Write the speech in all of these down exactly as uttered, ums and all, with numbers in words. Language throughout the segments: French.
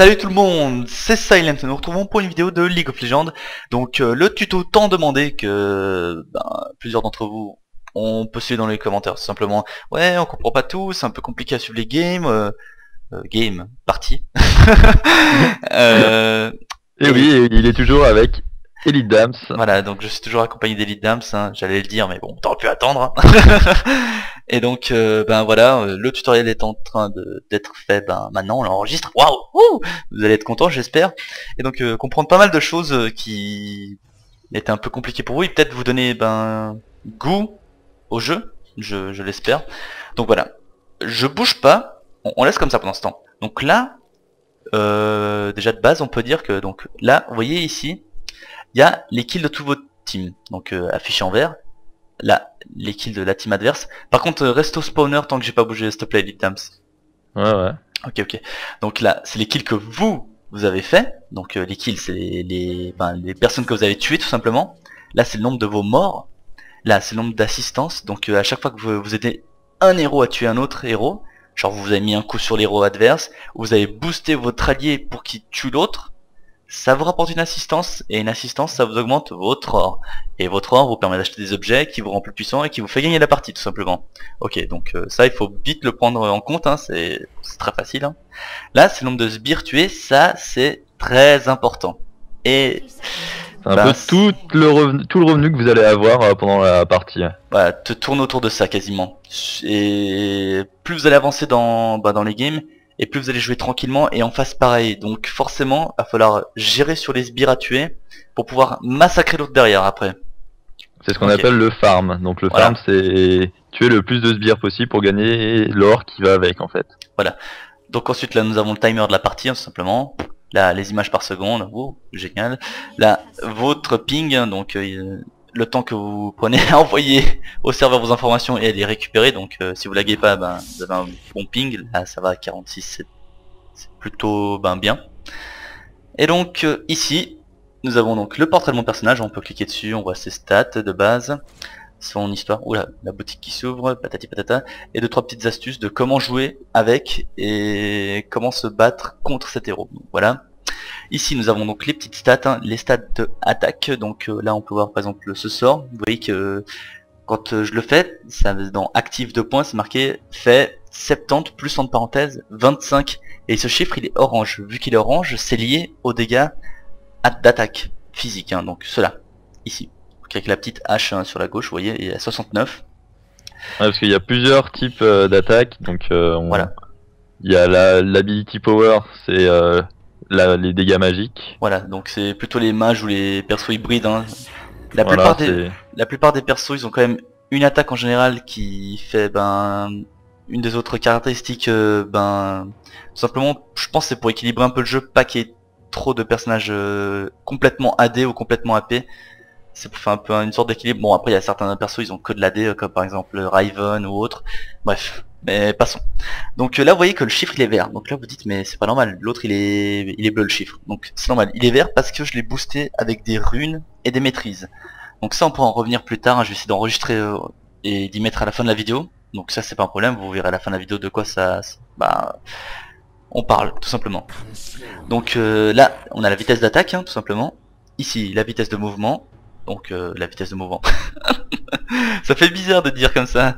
Salut tout le monde, c'est Silent, nous nous retrouvons pour une vidéo de League of Legends. Donc euh, le tuto tant demandé que ben, plusieurs d'entre vous ont postulé dans les commentaires tout simplement. Ouais, on comprend pas tout, c'est un peu compliqué à suivre les games, euh, euh, game, partie. euh, et, et oui, il est toujours avec Elite Dams. Voilà, donc je suis toujours accompagné d'Elite Dams, hein, j'allais le dire mais bon, t'aurais pu attendre. Hein. Et donc euh, ben voilà, le tutoriel est en train d'être fait, ben maintenant on l'enregistre. Waouh, vous allez être contents j'espère. Et donc euh, comprendre pas mal de choses qui étaient un peu compliquées pour vous et peut-être vous donner ben goût au jeu, je, je l'espère. Donc voilà, je bouge pas, on, on laisse comme ça pendant ce temps. Donc là, euh, déjà de base on peut dire que donc là, vous voyez ici, il y a les kills de tout votre team, donc euh, affichés en vert. Là, les kills de la team adverse. Par contre, euh, reste au spawner tant que j'ai pas bougé, s'il te plaît, Elite Dams. Ouais, ouais. Ok, ok. Donc là, c'est les kills que vous, vous avez fait. Donc euh, les kills, c'est les, les, ben, les personnes que vous avez tuées, tout simplement. Là, c'est le nombre de vos morts. Là, c'est le nombre d'assistances. Donc euh, à chaque fois que vous, vous aidez un héros à tuer un autre héros, genre vous avez mis un coup sur l'héros adverse, vous avez boosté votre allié pour qu'il tue l'autre, ça vous rapporte une assistance, et une assistance ça vous augmente votre or, et votre or vous permet d'acheter des objets qui vous rend plus puissant et qui vous fait gagner la partie tout simplement. Ok, donc euh, ça il faut vite le prendre en compte, hein, c'est très facile, hein. Là c'est le nombre de sbires tués, ça c'est très important, et un bah, peu tout le, revenu, tout le revenu que vous allez avoir euh, pendant la partie. Voilà, te tourne autour de ça quasiment, et plus vous allez avancer dans, bah, dans les games, et plus vous allez jouer tranquillement et en face pareil. Donc forcément, il va falloir gérer sur les sbires à tuer pour pouvoir massacrer l'autre derrière après. C'est ce qu'on okay. appelle le farm. Donc le voilà. farm c'est tuer le plus de sbires possible pour gagner l'or qui va avec en fait. Voilà. Donc ensuite là nous avons le timer de la partie hein, tout simplement. Là les images par seconde, oh, génial. Là votre ping, donc euh, le temps que vous prenez à envoyer au serveur vos informations et à les récupérer, donc euh, si vous laguez pas, ben, vous avez un bon ping, là ça va à quarante-six, c'est plutôt ben, bien. Et donc euh, ici, nous avons donc le portrait de mon personnage, on peut cliquer dessus, on voit ses stats de base, son histoire, oula, la boutique qui s'ouvre, patati patata, et deux trois petites astuces de comment jouer avec et comment se battre contre cet héros, donc voilà. Ici nous avons donc les petites stats, hein, les stats de attaque, donc euh, là on peut voir par exemple ce sort, vous voyez que euh, quand euh, je le fais, ça, dans active deux points c'est marqué fait soixante-dix plus entre parenthèses vingt-cinq, et ce chiffre il est orange, vu qu'il est orange c'est lié aux dégâts d'attaque physique, hein, donc cela, ici, avec la petite hache hein, sur la gauche, vous voyez, il y a soixante-neuf. Ouais, parce qu'il y a plusieurs types euh, d'attaques, donc euh, on... voilà. Il y a la l'ability power, c'est... Euh... La, les dégâts magiques. Voilà, donc c'est plutôt les mages ou les persos hybrides. Hein. La, voilà, plupart des, la plupart des persos, ils ont quand même une attaque en général qui fait ben une des autres caractéristiques. Euh, ben tout simplement, je pense c'est pour équilibrer un peu le jeu, pas qu'il y ait trop de personnages euh, complètement A D ou complètement A P. C'est pour faire un peu une sorte d'équilibre. Bon, après il y a certains persos, ils ont que de l'A D, comme par exemple Riven ou autre. Bref. Mais passons. Donc là vous voyez que le chiffre il est vert. Donc là vous dites mais c'est pas normal, l'autre il est il est bleu le chiffre. Donc c'est normal, il est vert parce que je l'ai boosté avec des runes et des maîtrises. Donc ça on pourra en revenir plus tard, hein. Je vais essayer d'enregistrer euh, et d'y mettre à la fin de la vidéo. Donc ça c'est pas un problème, vous verrez à la fin de la vidéo de quoi ça... Bah... On parle tout simplement. Donc euh, là on a la vitesse d'attaque hein, tout simplement. Ici la vitesse de mouvement. Donc euh, la vitesse de mouvement. Ça fait bizarre de dire comme ça.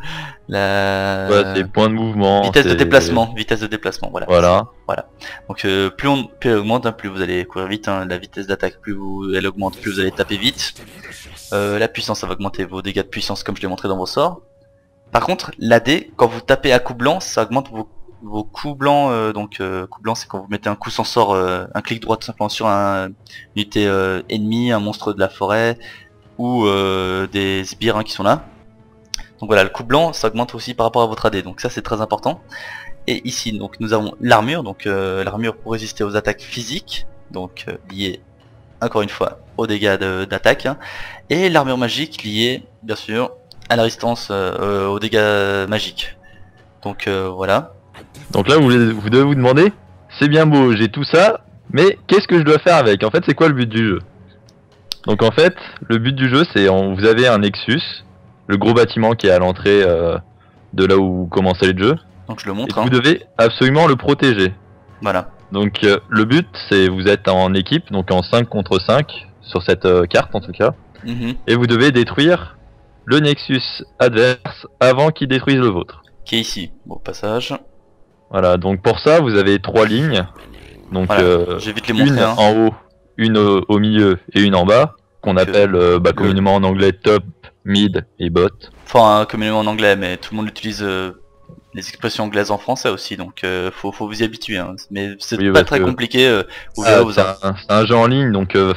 La... Ouais, c'est point de mouvement. Vitesse de déplacement. Vitesse de déplacement. Voilà. Voilà. Voilà. Donc euh, plus, on, plus elle augmente, hein, plus vous allez courir vite. Hein. La vitesse d'attaque, plus vous, elle augmente, plus vous allez taper vite. Euh, la puissance, ça va augmenter vos dégâts de puissance, comme je l'ai montré dans vos sorts. Par contre, l'A D, quand vous tapez à coup blanc, ça augmente vos, vos coups blancs. Euh, donc euh, coup blanc, c'est quand vous mettez un coup sans sort, euh, un clic droit tout simplement sur un, une unité euh, ennemie, un monstre de la forêt. Ou euh, des sbires hein, qui sont là. Donc voilà, le coup blanc ça augmente aussi par rapport à votre A D, donc ça c'est très important. Et ici donc nous avons l'armure, donc euh, l'armure pour résister aux attaques physiques, donc euh, liée encore une fois aux dégâts d'attaque, hein. Et l'armure magique liée bien sûr à la résistance euh, aux dégâts magiques. Donc euh, voilà. Donc là vous, vous devez vous demander, c'est bien beau, j'ai tout ça, mais qu'est-ce que je dois faire avec? En fait c'est quoi le but du jeu? Donc en fait, le but du jeu c'est, vous avez un Nexus, le gros bâtiment qui est à l'entrée euh, de là où commençait le jeu. Donc je le montre. Et hein. Vous devez absolument le protéger. Voilà. Donc euh, le but, c'est vous êtes en équipe, donc en cinq contre cinq, sur cette euh, carte en tout cas, mm-hmm. et vous devez détruire le Nexus adverse avant qu'il détruise le vôtre. Qui est ici, bon passage. Voilà, donc pour ça, vous avez trois lignes, donc voilà, euh, j'évite les montrer, une hein. en haut, une au, au milieu et une en bas, qu'on appelle euh, bah, communément en anglais top, mid et bot. Enfin, communément en anglais, mais tout le monde utilise euh, les expressions anglaises en français aussi, donc euh, faut, faut vous y habituer. Hein. Mais c'est oui, pas très compliqué. Euh, ah, c'est un, un, un jeu en ligne, donc euh,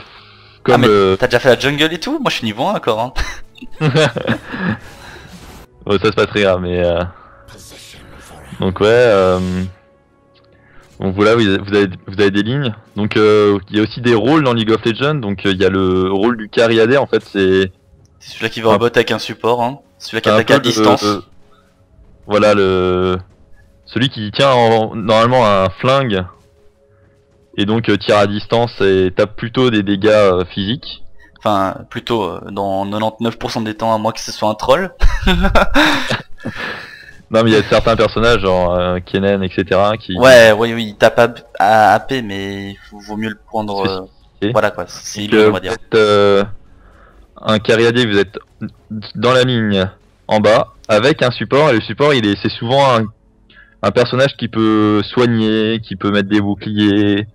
comme. Ah, euh... T'as déjà fait la jungle et tout? Moi, je suis niveau un encore. Hein. Bon, ça c'est pas très grave, mais. Euh... Donc ouais. Euh... Donc voilà, vous avez, vous avez des lignes. Donc euh, il y a aussi des rôles dans League of Legends. Donc il y a le rôle du carry A D, en fait, c'est. C'est celui-là qui va en bot avec un support, hein. Celui-là qui attaque à distance. Le, le... Voilà, le celui qui tient en... normalement un flingue et donc euh, tire à distance et tape plutôt des dégâts euh, physiques. Enfin, plutôt euh, dans quatre-vingt-dix-neuf pour cent des temps, à moins que ce soit un troll. Non, mais il y a certains personnages, genre euh, Kennen, et cetera. Qui... Ouais, oui, oui, il tape à A P, mais il vaut mieux le prendre. Euh... Okay. Voilà quoi, c'est il on va dire. Euh... Un carry A D, vous êtes dans la ligne en bas avec un support, et le support il est c'est souvent un, un personnage qui peut soigner, qui peut mettre des boucliers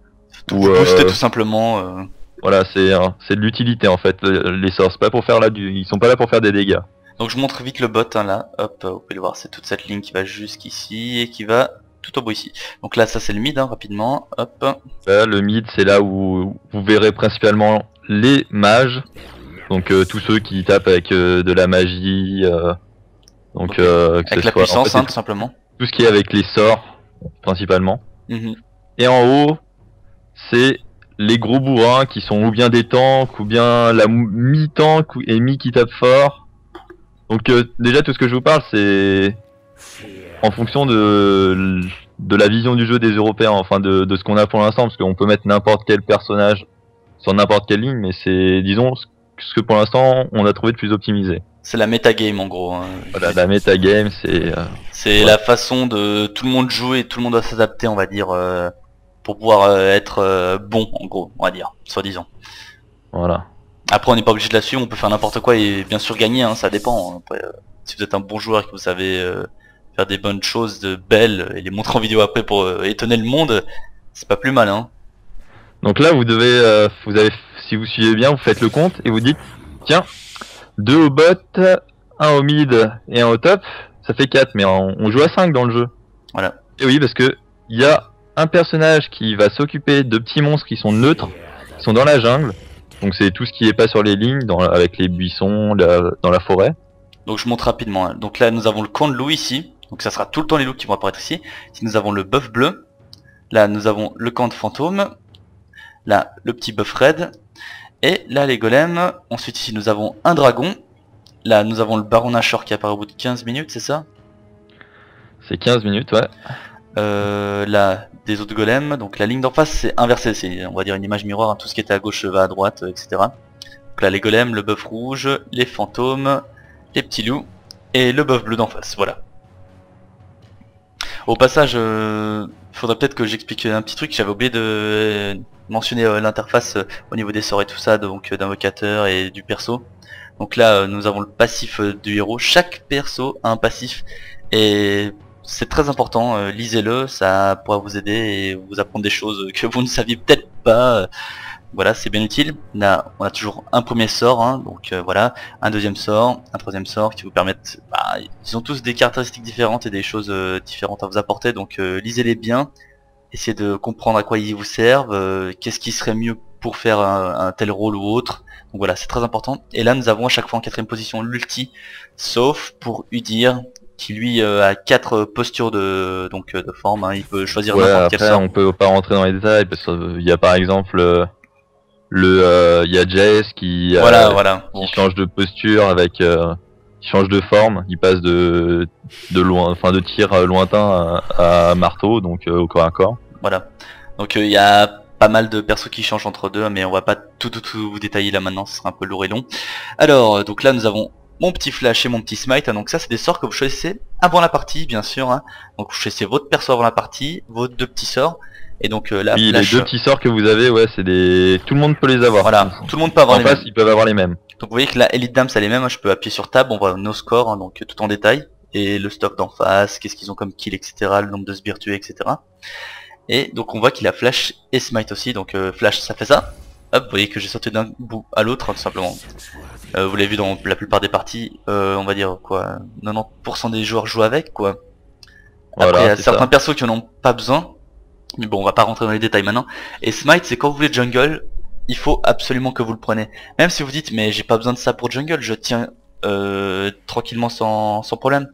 ou booster euh, tout simplement. Euh... Voilà, c'est c'est de l'utilité en fait, les sorts, pas pour faire là du, ils sont pas là pour faire des dégâts. Donc je montre vite le bot hein, là, hop, vous pouvez le voir, c'est toute cette ligne qui va jusqu'ici et qui va tout au bout ici. Donc là ça c'est le mid hein, rapidement, hop. Là, le mid c'est là où vous verrez principalement les mages. Donc euh, tous ceux qui tapent avec euh, de la magie, euh, donc okay. euh, que avec ce la soit, puissance en fait, hein, tout simplement. Tout ce qui est avec les sorts principalement. Mm-hmm. Et en haut, c'est les gros bourrins qui sont ou bien des tanks ou bien la mi-tank et mi qui tape fort. Donc euh, déjà tout ce que je vous parle c'est en fonction de de la vision du jeu des Européens, enfin de, de ce qu'on a pour l'instant, parce qu'on peut mettre n'importe quel personnage sur n'importe quelle ligne, mais c'est disons ce que pour l'instant on a trouvé de plus optimisé. C'est la metagame en gros. Hein. Voilà, la metagame c'est... Euh, c'est ouais. la façon de tout le monde jouer et tout le monde doit s'adapter on va dire, euh, pour pouvoir euh, être euh, bon en gros, on va dire, soi-disant. Voilà. Après on n'est pas obligé de la suivre, on peut faire n'importe quoi et bien sûr gagner, hein, ça dépend. Après, euh, si vous êtes un bon joueur et que vous savez euh, faire des bonnes choses, de belles, et les montrer en vidéo après pour euh, étonner le monde, c'est pas plus mal. Hein. Donc là vous devez... Euh, vous avez Si vous suivez bien, vous faites le compte et vous dites tiens, deux au bot, un au mid et un au top, ça fait quatre, mais on, on joue à cinq dans le jeu. Voilà. Et oui, parce que il y a un personnage qui va s'occuper de petits monstres qui sont neutres, qui sont dans la jungle. Donc c'est tout ce qui n'est pas sur les lignes, dans, avec les buissons, la, dans la forêt. Donc je montre rapidement. Hein. Donc là nous avons le camp de loup ici, donc ça sera tout le temps les loups qui vont apparaître ici. Si nous avons le bœuf bleu, là nous avons le camp de fantômes, là le petit bœuf raide. Et là les golems, ensuite ici nous avons un dragon, là nous avons le Baron Nashor qui apparaît au bout de quinze minutes, c'est ça? C'est quinze minutes, ouais. Euh, là, des autres golems, donc la ligne d'en face c'est inversé, c'est on va dire une image miroir, hein, tout ce qui était à gauche va à droite, et cetera. Donc là les golems, le bœuf rouge, les fantômes, les petits loups, et le bœuf bleu d'en face, voilà. Au passage, euh, faudrait peut-être que j'explique un petit truc, j'avais oublié de... mentionner euh, l'interface euh, au niveau des sorts et tout ça, donc euh, d'invocateur et du perso. Donc là euh, nous avons le passif euh, du héros, chaque perso a un passif et c'est très important, euh, lisez-le, ça pourra vous aider et vous apprendre des choses que vous ne saviez peut-être pas, euh, voilà c'est bien utile. Là on a toujours un premier sort, hein, donc euh, voilà, un deuxième sort, un troisième sort qui vous permettent, bah, ils ont tous des caractéristiques différentes et des choses euh, différentes à vous apporter, donc euh, lisez-les bien. Essayez de comprendre à quoi ils vous servent, euh, qu'est-ce qui serait mieux pour faire un, un tel rôle ou autre. Donc voilà, c'est très important. Et là, nous avons à chaque fois en quatrième position l'ulti, sauf pour Udyr, qui lui euh, a quatre postures de donc de forme. Hein. Il peut choisir ouais, n'importe quel sort. On peut pas rentrer dans les détails parce qu'il euh, y a par exemple euh, le, il euh, y a Jayce qui, voilà, euh, voilà. qui change de posture avec, euh, qui change de forme. Il passe de de loin, enfin de tir euh, lointain à, à marteau, donc euh, au corps à corps. Voilà, donc il euh, y a pas mal de persos qui changent entre deux, mais on va pas tout tout tout vous détailler là maintenant, ce sera un peu lourd et long. Alors, euh, donc là nous avons mon petit flash et mon petit smite, hein, donc ça c'est des sorts que vous choisissez avant la partie, bien sûr. Hein. Donc vous choisissez votre perso avant la partie, vos deux petits sorts, Et donc euh, là, oui, les deux petits sorts que vous avez, ouais, c'est des. Tout le monde peut les avoir. Voilà, tout le monde peut avoir en les passe, mêmes. Ils peuvent avoir les mêmes. Donc vous voyez que la Elite Dams, c'est les mêmes. Je peux appuyer sur Tab, on voit nos scores, hein, donc tout en détail. Et le stock d'en face, qu'est-ce qu'ils ont comme kill, et cetera. Le nombre de sbires tués, et cetera. Et donc on voit qu'il a Flash et Smite aussi. Donc euh, Flash, ça fait ça. Hop, vous voyez que j'ai sauté d'un bout à l'autre, hein, tout simplement. Euh, vous l'avez vu dans la plupart des parties, euh, on va dire quoi, quatre-vingt-dix pour cent des joueurs jouent avec, quoi. Après, voilà, il y a certains ça. persos qui n'en ont pas besoin. Mais bon, on va pas rentrer dans les détails maintenant. Et Smite, c'est quand vous voulez jungle, il faut absolument que vous le preniez. Même si vous dites, mais j'ai pas besoin de ça pour jungle, je tiens euh, tranquillement sans, sans problème.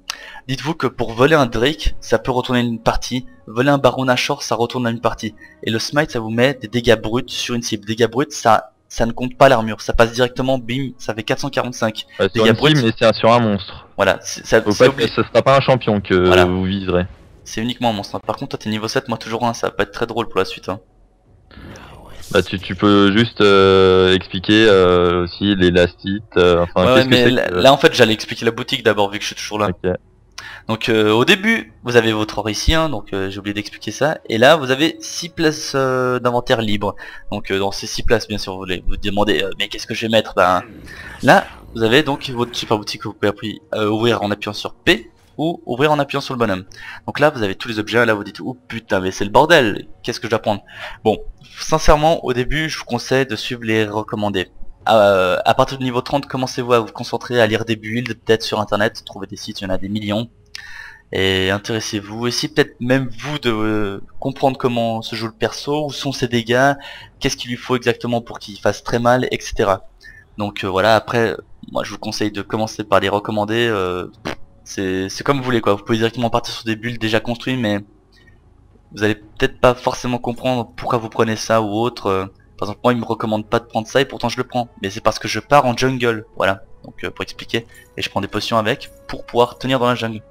Dites-vous que pour voler un Drake, ça peut retourner une partie. Voler un Baron Nashor, ça retourne à une partie. Et le Smite, ça vous met des dégâts bruts sur une cible. Dégâts bruts, ça... Ça ne compte pas l'armure, ça passe directement, bim, ça fait quatre cent quarante-cinq. Ouais, c'est mais c'est sur un monstre. Voilà, ça ne sera pas un champion que voilà. vous viserez. C'est uniquement un monstre. Par contre, toi t'es niveau sept, moi toujours un, ça va pas être très drôle pour la suite. Hein. Bah, tu, tu peux juste euh, expliquer euh, aussi les lastites. Euh, enfin, ouais, mais que là, que... là en fait j'allais expliquer la boutique d'abord vu que je suis toujours là. Okay. Donc euh, au début, vous avez votre or ici, hein, donc euh, j'ai oublié d'expliquer ça. Et là, vous avez six places euh, d'inventaire libre. Donc euh, dans ces six places, bien sûr, vous voulez vous demandez euh, mais qu'est-ce que je vais mettre ben, là, vous avez donc votre super boutique que vous pouvez euh, ouvrir en appuyant sur P ou ouvrir en appuyant sur le bonhomme. Donc là, vous avez tous les objets. Là, vous dites oh putain, mais c'est le bordel. Qu'est-ce que je dois prendre? Bon, sincèrement, au début, je vous conseille de suivre les recommandés. Euh, à partir du niveau trente, commencez-vous à vous concentrer à lire des builds, peut-être sur internet, trouvez des sites, il y en a des millions, et intéressez-vous, essayez peut-être même vous de euh, comprendre comment se joue le perso, où sont ses dégâts, qu'est-ce qu'il lui faut exactement pour qu'il fasse très mal, et cetera. Donc euh, voilà, après, moi je vous conseille de commencer par les recommander, euh, c'est comme vous voulez quoi, vous pouvez directement partir sur des builds déjà construits, mais vous allez peut-être pas forcément comprendre pourquoi vous prenez ça ou autre... Euh, Par exemple, moi, il me recommande pas de prendre ça et pourtant je le prends. Mais c'est parce que je pars en jungle, voilà. Donc euh, pour expliquer, et je prends des potions avec pour pouvoir tenir dans la jungle.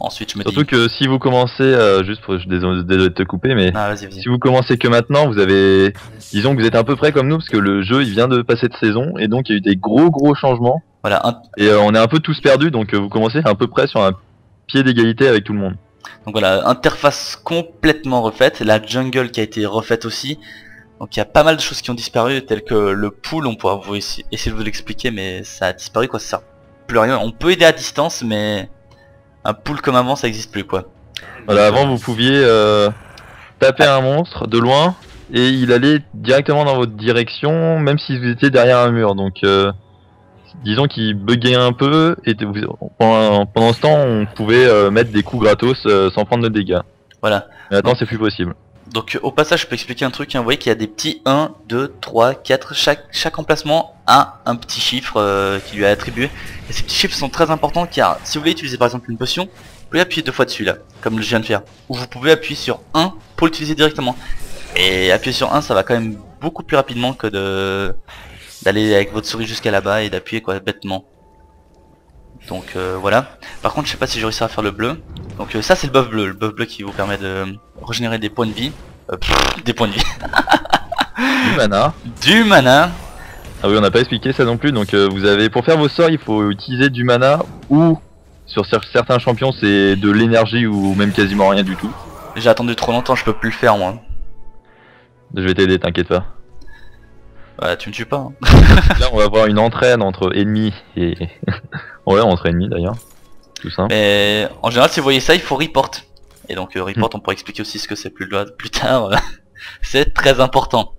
Ensuite, je me dis... Surtout que si vous commencez, euh, juste pour, je désolé de te couper, mais ah, vas-y, vas-y. Si vous commencez que maintenant, vous avez... Disons que vous êtes à peu près comme nous, parce que le jeu, il vient de passer de saison, et donc il y a eu des gros gros changements. Voilà. Un... Et euh, on est un peu tous perdus, donc euh, vous commencez à peu près sur un pied d'égalité avec tout le monde. Donc voilà, interface complètement refaite, la jungle qui a été refaite aussi. Donc il y a pas mal de choses qui ont disparu, telles que le pool, on pourra vous essayer de vous l'expliquer, mais ça a disparu quoi, ça sert plus à rien. On peut aider à distance, mais un pool comme avant, ça existe plus quoi. Voilà, avant vous pouviez euh, taper ah. un monstre de loin, et il allait directement dans votre direction, même si vous étiez derrière un mur, donc euh, disons qu'il buguait un peu, et pendant, pendant ce temps, on pouvait euh, mettre des coups gratos euh, sans prendre de dégâts. Voilà. Mais maintenant, c'est plus possible. Donc au passage je peux expliquer un truc, hein. Vous voyez qu'il y a des petits un, deux, trois, quatre, chaque, chaque emplacement a un petit chiffre euh, qui lui est attribué. Et ces petits chiffres sont très importants car si vous voulez utiliser par exemple une potion, vous pouvez appuyer deux fois dessus là, comme je viens de faire. Ou vous pouvez appuyer sur un pour l'utiliser directement. Et appuyer sur un ça va quand même beaucoup plus rapidement que de d'aller avec votre souris jusqu'à là-bas et d'appuyer quoi bêtement. Donc euh, voilà. Par contre je sais pas si j'ai réussi à faire le bleu. Donc euh, ça c'est le buff bleu, le buff bleu qui vous permet de régénérer des points de vie. Euh, pff, des points de vie. Du mana. Du mana. Ah oui on n'a pas expliqué ça non plus. Donc euh, vous avez pour faire vos sorts il faut utiliser du mana ou sur certains champions c'est de l'énergie ou même quasiment rien du tout. J'ai attendu trop longtemps, je peux plus le faire moi. Je vais t'aider, t'inquiète pas. Bah tu me tues pas. Hein. Là on va avoir une entraîne entre ennemis et... ouais entre ennemis d'ailleurs. Tout simple. Mais en général si vous voyez ça il faut report. Et donc euh, report mmh. on pourra expliquer aussi ce que c'est plus, plus tard. C'est très important.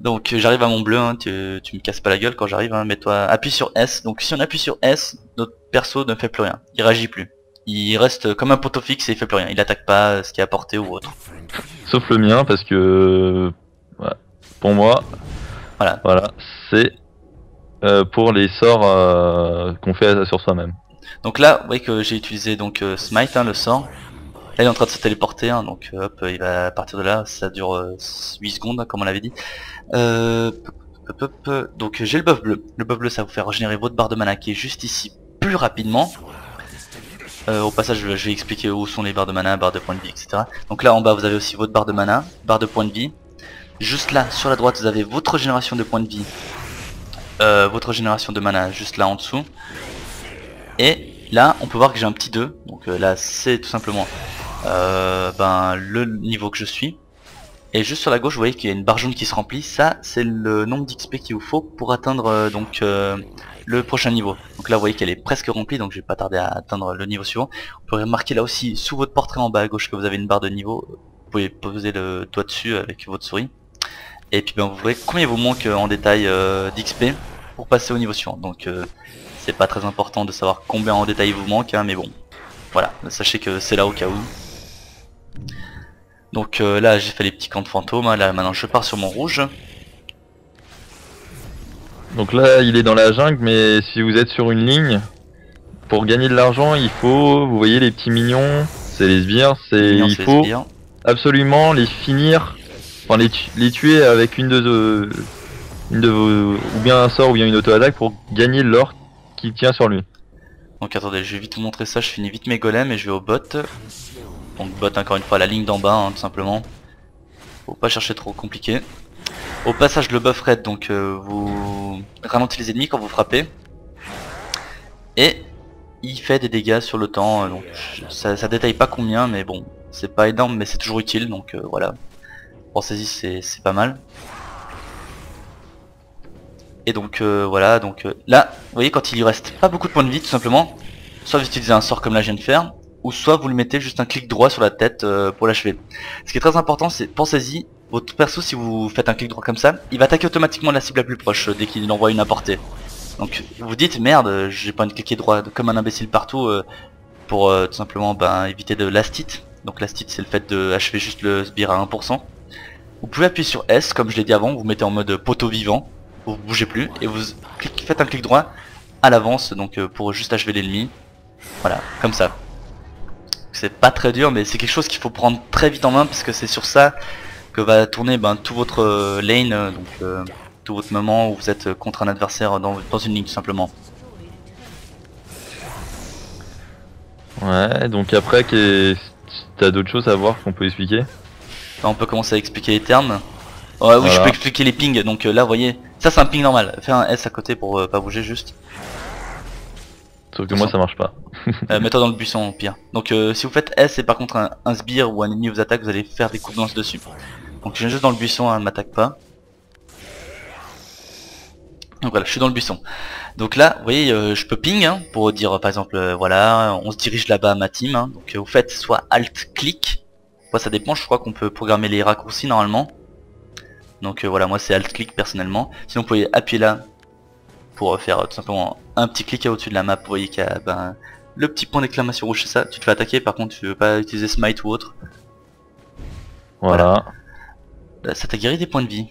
Donc j'arrive à mon bleu, hein, tu, tu me casses pas la gueule quand j'arrive, hein, mets-toi... Appuie sur S. Donc si on appuie sur S, notre perso ne fait plus rien. Il réagit plus. Il reste comme un poteau fixe et il fait plus rien. Il attaque pas ce qui est apporté ou autre. Sauf le mien parce que... Ouais. Pour moi... Voilà, voilà c'est euh, pour les sorts euh, qu'on fait sur soi-même. Donc là, vous voyez que j'ai utilisé donc euh, Smite, hein, le sort. Là, il est en train de se téléporter, hein, donc hop, il va à partir de là, ça dure euh, huit secondes, hein, comme on l'avait dit. Euh, hop, hop, hop, donc j'ai le buff bleu. Le buff bleu, ça vous fait régénérer votre barre de mana qui est juste ici plus rapidement. Euh, au passage, je vais expliquer où sont les barres de mana, barres de points de vie, et cetera. Donc là, en bas, vous avez aussi votre barre de mana, barre de points de vie. Juste là, sur la droite, vous avez votre régénération de points de vie, euh, votre régénération de mana, juste là en dessous. Et là, on peut voir que j'ai un petit deux, donc euh, là, c'est tout simplement euh, ben, le niveau que je suis. Et juste sur la gauche, vous voyez qu'il y a une barre jaune qui se remplit. Ça, c'est le nombre d'X P qu'il vous faut pour atteindre euh, donc euh, le prochain niveau. Donc là, vous voyez qu'elle est presque remplie, donc je vais pas tarder à atteindre le niveau suivant. Vous pouvez remarquer là aussi, sous votre portrait en bas à gauche, que vous avez une barre de niveau. Vous pouvez poser le doigt dessus avec votre souris. Et puis ben, vous verrez combien il vous manque en détail euh, d'X P pour passer au niveau suivant. Donc euh, c'est pas très important de savoir combien en détail il vous manque, hein, mais bon. Voilà, sachez que c'est là au cas où. Donc euh, là j'ai fait les petits camps de fantômes, hein. Là maintenant je pars sur mon rouge. Donc là il est dans la jungle, mais si vous êtes sur une ligne, pour gagner de l'argent il faut, vous voyez les petits mignons, c'est les sbires, c'est il faut absolument les finir, enfin les, tu les tuer avec une de, euh, une de vos, ou bien un sort ou bien une auto-attaque pour gagner l'or qui tient sur lui. Donc attendez, je vais vite vous montrer ça, je finis vite mes golems et je vais au bot. Donc bot encore une fois la ligne d'en bas, hein, tout simplement. Faut pas chercher trop compliqué. Au passage le buff red, donc euh, vous ralentissez les ennemis quand vous frappez. Et il fait des dégâts sur le temps, donc ça, ça détaille pas combien, mais bon, c'est pas énorme, mais c'est toujours utile, donc euh, voilà. Pensez-y, c'est pas mal. Et donc euh, voilà, donc euh, là, vous voyez quand il lui reste pas beaucoup de points de vie tout simplement, soit vous utilisez un sort comme là je viens de faire, ou soit vous lui mettez juste un clic droit sur la tête euh, pour l'achever. Ce qui est très important, c'est pensez-y, votre perso si vous faites un clic droit comme ça, il va attaquer automatiquement la cible la plus proche euh, dès qu'il envoie une à portée. Donc vous dites merde, euh, j'ai pas envie de cliquer droit comme un imbécile partout euh, pour euh, tout simplement ben, éviter de last hit. Donc last hit c'est le fait d'achever juste le sbire à un pour cent. Vous pouvez appuyer sur S comme je l'ai dit avant, vous mettez en mode poteau vivant. Vous bougez plus et vous cliquez, faites un clic droit à l'avance donc euh, pour juste achever l'ennemi. Voilà, comme ça. C'est pas très dur, mais c'est quelque chose qu'il faut prendre très vite en main parce que c'est sur ça que va tourner ben, tout votre euh, lane, donc euh, tout votre moment où vous êtes contre un adversaire dans, dans une ligne tout simplement. Ouais, donc après t'as d'autres choses à voir qu'on peut expliquer. Là, on peut commencer à expliquer les termes. Ouais, oui, voilà. Je peux expliquer les pings, donc euh, là vous voyez, ça c'est un ping normal, fais un S à côté pour euh, pas bouger juste. Sauf que moi ça marche pas. euh, Mets-toi dans le buisson au pire. Donc euh, si vous faites S et par contre un, un sbire ou un ennemi vous attaque, vous allez faire des coups de lance dessus. Donc je viens juste dans le buisson, hein, ne m'attaque pas. Donc voilà, je suis dans le buisson. Donc là, vous voyez, euh, je peux ping hein, pour dire euh, par exemple, euh, voilà, on se dirige là-bas à ma team. Hein, donc euh, vous faites soit Alt-Click, moi ça dépend, je crois qu'on peut programmer les raccourcis normalement. Donc euh, voilà, moi c'est Alt-Click personnellement. Sinon vous pouvez appuyer là pour euh, faire euh, tout simplement un petit clic au-dessus de la map. Vous voyez qu'il y a ben, le petit point d'exclamation rouge, c'est ça. Tu te fais attaquer, par contre tu veux pas utiliser Smite ou autre. Voilà. Voilà. Ça t'a guéri des points de vie.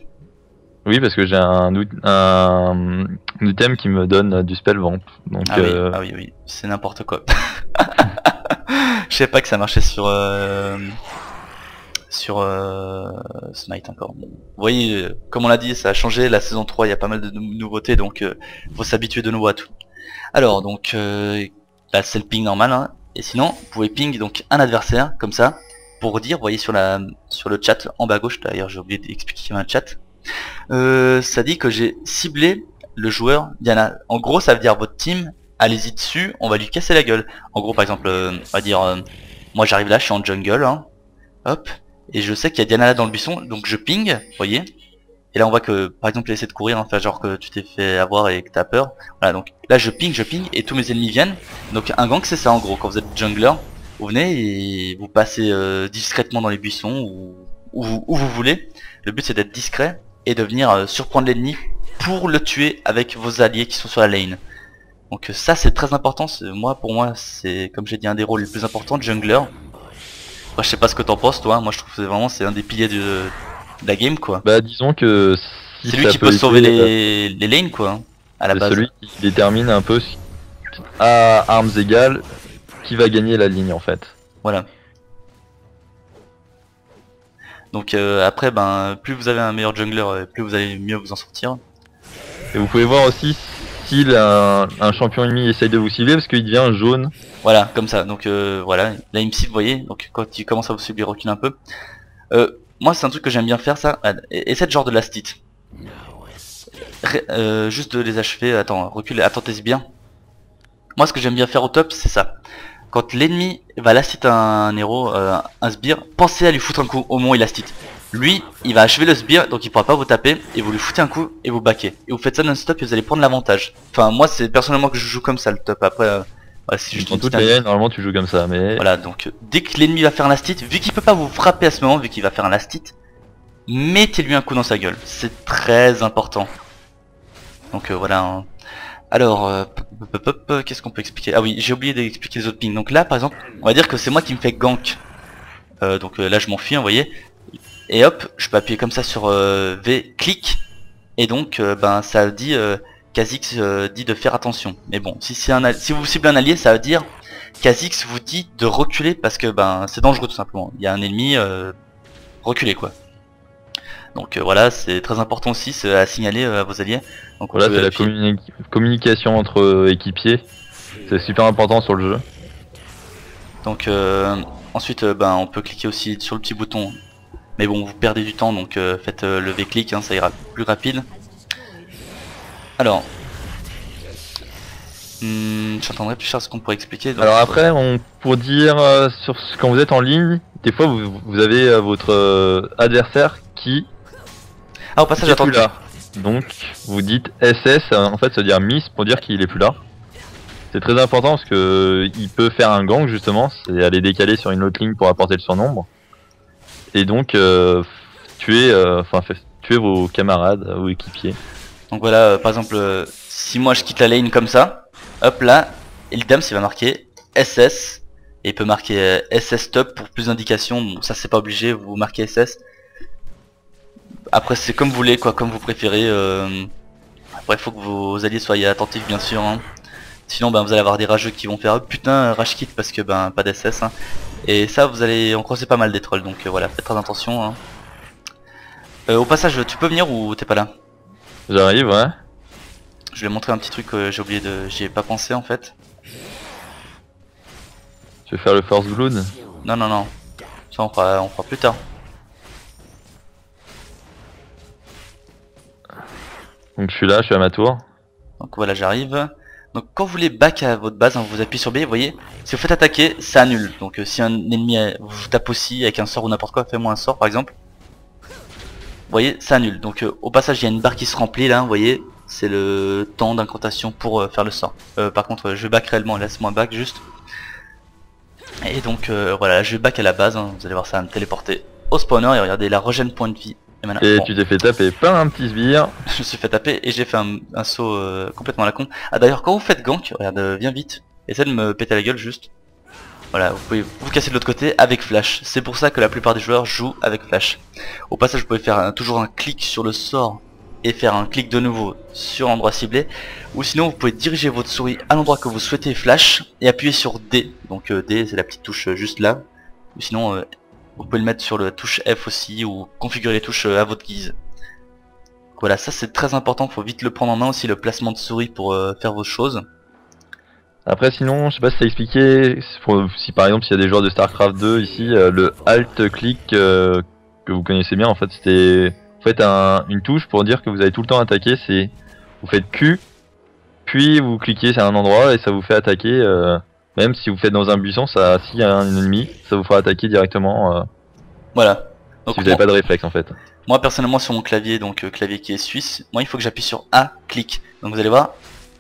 Oui, parce que j'ai un, un, un item qui me donne du spell vamp. Donc, ah, euh... oui. ah oui, oui, c'est n'importe quoi. Je sais pas que ça marchait sur... Euh... sur euh, Smite encore. Bon. Vous voyez, euh, comme on l'a dit, ça a changé, la saison trois, il y a pas mal de nou nouveautés, donc euh, faut s'habituer de nouveau à tout. Alors, donc, euh, là c'est le ping normal, hein, et sinon, vous pouvez ping donc un adversaire, comme ça, pour dire, vous voyez sur, la, sur le chat, en bas à gauche, d'ailleurs j'ai oublié d'expliquer qu'il y avait un chat, euh, ça dit que j'ai ciblé le joueur Diana. En gros, ça veut dire votre team, allez-y dessus, on va lui casser la gueule. En gros, par exemple, euh, on va dire, euh, moi j'arrive là, je suis en jungle, hein, hop, et je sais qu'il y a Diana là dans le buisson, donc je ping, vous voyez. Et là on voit que, par exemple, il essaie de courir, hein, faire genre que tu t'es fait avoir et que t'as peur. Voilà, donc là je ping, je ping, et tous mes ennemis viennent. Donc un gank c'est ça en gros, quand vous êtes jungler, vous venez et vous passez euh, discrètement dans les buissons, ou où, où vous voulez. Le but c'est d'être discret et de venir euh, surprendre l'ennemi pour le tuer avec vos alliés qui sont sur la lane. Donc ça c'est très important, moi pour moi c'est, comme j'ai dit, un des rôles les plus importants de jungler. Bah, je sais pas ce que t'en penses toi, moi je trouve que vraiment c'est un des piliers de, de la game quoi. Bah disons que si c'est lui qui peut sauver les, les lanes quoi, à la base. C'est celui qui détermine un peu à armes égales qui va gagner la ligne en fait. Voilà. Donc euh, après ben plus vous avez un meilleur jungler, plus vous allez mieux vous en sortir. Et vous pouvez voir aussi si un, un champion ennemi essaye de vous cibler parce qu'il devient jaune. Voilà, comme ça, donc euh, voilà, là il me cible, vous voyez, donc quand il commence à vous subir, il recule un peu. Euh, moi c'est un truc que j'aime bien faire ça, et, et cette genre de last hit. Ré, euh, juste de les achever, attends, recule, attends tes sbires. Moi ce que j'aime bien faire au top, c'est ça. Quand l'ennemi va last-hit un héros, euh, un sbire, pensez à lui foutre un coup au moment il last-hit. Lui, il va achever le sbire, donc il pourra pas vous taper, et vous lui foutez un coup, et vous baquez. Et vous faites ça non-stop, et vous allez prendre l'avantage. Enfin, moi, c'est personnellement que je joue comme ça, le top. Après, euh, voilà, si je toute les normalement, tu joues comme ça, mais... Voilà, donc, dès que l'ennemi va faire un last-hit, vu qu'il peut pas vous frapper à ce moment, vu qu'il va faire un last-hit, mettez-lui un coup dans sa gueule. C'est très important. Donc, euh, voilà... Hein. Alors, euh, qu'est-ce qu'on peut expliquer? Ah oui, j'ai oublié d'expliquer les autres pings. Donc là, par exemple, on va dire que c'est moi qui me fais gank. Euh, donc euh, là, je m'enfuis, hein, vous voyez. Et hop, je peux appuyer comme ça sur euh, V, clic. Et donc, euh, ben, ça dit, euh, Kha'Zix euh, dit de faire attention. Mais bon, si, c'est un si vous ciblez un allié, ça veut dire Kha'Zix vous dit de reculer parce que ben c'est dangereux tout simplement. Il y a un ennemi, euh, reculez quoi. Donc euh, voilà, c'est très important aussi à signaler euh, à vos alliés. Donc voilà, c'est la communi communication entre euh, équipiers, c'est super important sur le jeu. Donc euh, ensuite, euh, ben, on peut cliquer aussi sur le petit bouton, mais bon, vous perdez du temps, donc euh, faites euh, le V-clic, hein, ça ira plus rapide. Alors, hmm, j'entendrai plus cher ce qu'on pourrait expliquer. Donc, alors après, on, pour dire euh, sur ce, quand vous êtes en ligne, des fois vous, vous avez euh, votre euh, adversaire qui... Ah, au passage, j'attends là. Donc, vous dites S S, en fait, ça veut dire miss pour dire qu'il est plus là. C'est très important parce que il peut faire un gank, justement, c'est aller décaler sur une autre ligne pour apporter le surnombre. Et donc, euh, tuer, euh, enfin, tuer vos camarades ou équipiers. Donc voilà, euh, par exemple, euh, si moi je quitte la lane comme ça, hop là, Elite Dams, il va marquer S S. Et il peut marquer euh, S S top pour plus d'indications. Bon, ça, c'est pas obligé, vous marquez S S. Après c'est comme vous voulez quoi, comme vous préférez. Euh... Après faut que vos alliés soyez attentifs bien sûr. Hein. Sinon ben vous allez avoir des rageux qui vont faire oh, putain rage kit parce que ben pas d'S S. Hein. Et ça vous allez en croiser pas mal des trolls donc euh, voilà faites très attention. Hein. Euh, au passage tu peux venir ou t'es pas là? J'arrive ouais. Je vais montrer un petit truc que j'ai oublié de, j'y ai pas pensé en fait. Tu veux faire le force blood? Non non non. Ça on fera, on fera plus tard. Donc je suis là, je suis à ma tour. Donc voilà j'arrive. Donc quand vous voulez back à votre base, hein, vous appuyez sur B, vous voyez. Si vous faites attaquer, ça annule. Donc euh, si un ennemi vous tape aussi avec un sort ou n'importe quoi, fais-moi un sort par exemple. Vous voyez, ça annule. Donc euh, au passage il y a une barre qui se remplit là, vous voyez. C'est le temps d'incantation pour euh, faire le sort. euh, Par contre euh, je back réellement, laisse-moi back juste. Et donc euh, voilà, je back à la base, hein, vous allez voir ça va me téléporter au spawner. Et regardez la regen point de vie. Et, et bon, tu t'es fait taper par un petit sbire. Je me suis fait taper et j'ai fait un, un saut euh, complètement à la con. Ah d'ailleurs quand vous faites gank, regarde, euh, viens vite. Essaie de me péter la gueule juste. Voilà, vous pouvez vous casser de l'autre côté avec flash. C'est pour ça que la plupart des joueurs jouent avec flash. Au passage vous pouvez faire un, toujours un clic sur le sort et faire un clic de nouveau sur l'endroit ciblé. Ou sinon vous pouvez diriger votre souris à l'endroit que vous souhaitez flash et appuyer sur D. Donc euh, D c'est la petite touche euh, juste là. Ou sinon... Euh, vous pouvez le mettre sur la touche F aussi ou configurer les touches à votre guise. Voilà, ça c'est très important, faut vite le prendre en main aussi le placement de souris pour euh, faire vos choses. Après sinon, je sais pas si t'as expliqué, si par exemple s'il y a des joueurs de StarCraft deux ici, euh, le Alt-click euh, que vous connaissez bien en fait, c'était en fait un, une touche pour dire que vous avez tout le temps attaqué, c'est vous faites Q, puis vous cliquez sur un endroit et ça vous fait attaquer. Euh, Même si vous faites dans un buisson, ça, s'il y a un ennemi, ça vous fera attaquer directement. Euh, voilà. Donc si vous n'avez pas de réflexe en fait. Moi personnellement sur mon clavier, donc euh, clavier qui est suisse, moi il faut que j'appuie sur A, clic. Donc vous allez voir,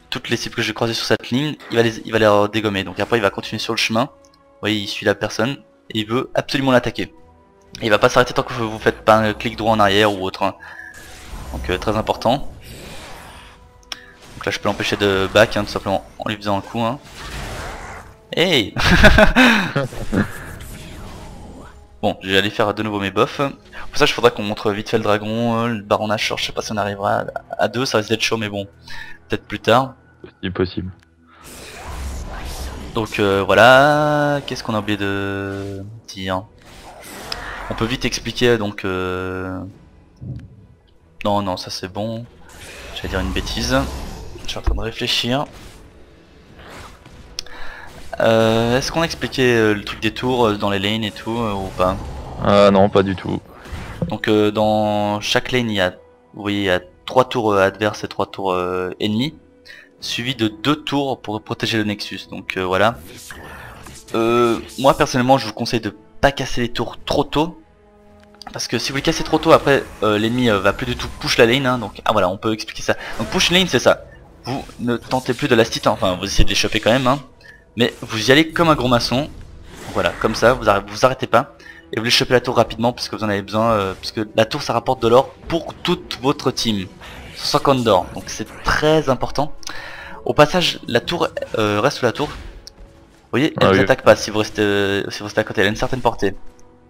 toutes les cibles que j'ai croisées sur cette ligne, il va les, il va les dégommer. Donc après il va continuer sur le chemin. Vous voyez, il suit la personne et il veut absolument l'attaquer. Il va pas s'arrêter tant que vous faites pas un clic droit en arrière ou autre. Hein. Donc euh, très important. Donc là je peux l'empêcher de back, hein, tout simplement en lui faisant un coup. Hein. Hey. Bon, j'allais faire de nouveau mes buffs. Pour ça, il faudra qu'on montre vite fait le dragon, le Baron Nashor. Je sais pas si on arrivera à deux, ça risque d'être chaud, mais bon, peut-être plus tard. C'est possible. Donc euh, voilà, qu'est-ce qu'on a oublié de dire? On peut vite expliquer, donc... Euh... Non, non, ça c'est bon. J'allais dire une bêtise. Je suis en train de réfléchir. Euh, Est-ce qu'on a expliqué euh, le truc des tours euh, dans les lanes et tout euh, ou pas? Ah euh, non, pas du tout. Donc euh, dans chaque lane il y a, vous voyez, il y a trois tours euh, adverses et trois tours euh, ennemis, suivi de deux tours pour protéger le Nexus. Donc euh, voilà. Euh, moi personnellement je vous conseille de pas casser les tours trop tôt, parce que si vous les cassez trop tôt, après euh, l'ennemi euh, va plus du tout push la lane, hein, donc ah voilà, on peut expliquer ça. Donc push lane, c'est ça, vous ne tentez plus de la titan, enfin vous essayez de les choper quand même, hein, mais vous y allez comme un gros maçon, voilà, comme ça, vous vous arrêtez pas, et vous les chopez la tour rapidement puisque vous en avez besoin, euh, puisque la tour ça rapporte de l'or pour toute votre team, cinquante d'or, donc c'est très important. Au passage, la tour euh, reste sous la tour. Vous voyez, elle ne ah, vous attaque oui. pas si vous, restez, euh, si vous restez à côté, elle a une certaine portée.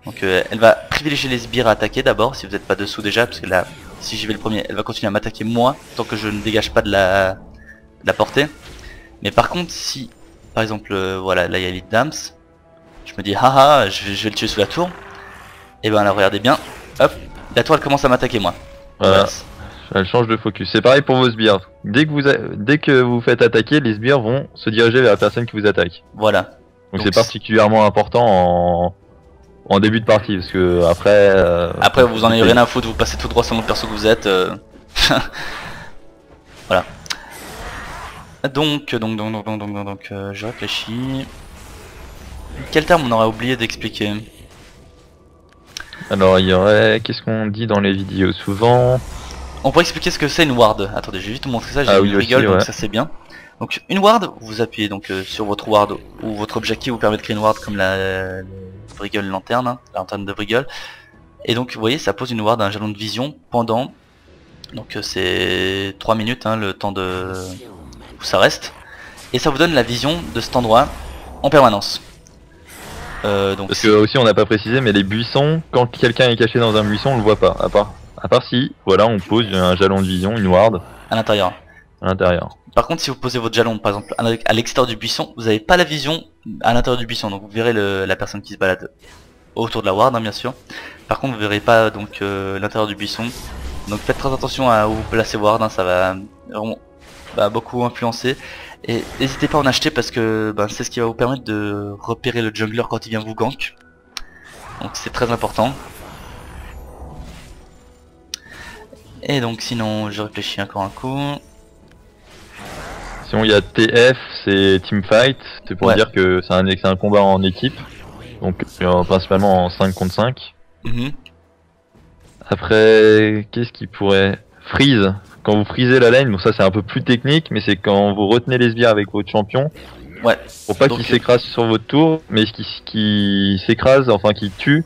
Donc euh, elle va privilégier les sbires à attaquer d'abord, si vous n'êtes pas dessous déjà, parce que là, si j'y vais le premier, elle va continuer à m'attaquer moi, tant que je ne dégage pas de la, de la portée. Mais par contre, si, par exemple, euh, voilà, là il y a Elite Dams, je me dis, haha, je, je vais le tuer sous la tour. Et ben là, regardez bien, hop, la tour elle commence à m'attaquer moi. Voilà. Voilà. Elle change de focus. C'est pareil pour vos sbires. Dès que vous a... dès que vous faites attaquer, les sbires vont se diriger vers la personne qui vous attaque. Voilà. Donc c'est particulièrement important en... en début de partie, parce que après. Euh... Après vous en avez rien à foutre, vous passez tout droit sur le perso que vous êtes. Euh... voilà. Donc donc donc donc donc donc, donc euh, je réfléchis. Quel terme on aurait oublié d'expliquer? Alors il y aurait, qu'est-ce qu'on dit dans les vidéos souvent? On pourrait expliquer ce que c'est une ward. Attendez, je vais juste vous montrer ça, j'ai ah, oui, une rigole, aussi, ouais. Donc ça c'est bien. Donc une ward, vous appuyez donc euh, sur votre ward ou votre objet qui vous permet de créer une ward comme la euh, Briggle lanterne, hein, la lanterne de Briggle. Et donc vous voyez, ça pose une ward, un jalon de vision pendant, donc euh, c'est trois minutes, hein, le temps de où ça reste. Et ça vous donne la vision de cet endroit en permanence. Euh, donc Parce que aussi on n'a pas précisé, mais les buissons, quand quelqu'un est caché dans un buisson, on le voit pas, à part... À part si, voilà, on pose un jalon de vision, une ward. À l'intérieur. À l'intérieur. Par contre, si vous posez votre jalon, par exemple, à l'extérieur du buisson, vous n'avez pas la vision à l'intérieur du buisson. Donc vous verrez le, la personne qui se balade autour de la ward, hein, bien sûr. Par contre, vous verrez pas donc euh, l'intérieur du buisson. Donc faites très attention à où vous placez ward, hein, ça va vraiment bah, beaucoup influencer. Et n'hésitez pas à en acheter parce que bah, c'est ce qui va vous permettre de repérer le jungler quand il vient vous gank. Donc c'est très important. Et donc sinon je réfléchis encore un coup. Sinon il y a T F, c'est teamfight, c'est pour ouais. dire que c'est un, un combat en équipe, donc euh, principalement en cinq contre cinq. Mm-hmm. Après, qu'est-ce qui pourrait... Freeze, quand vous freezez la lane, bon ça c'est un peu plus technique, mais c'est quand vous retenez les sbires avec votre champion, ouais. pour pas qu'il s'écrase sur votre tour, mais qu'il qui s'écrase, enfin qu'il tue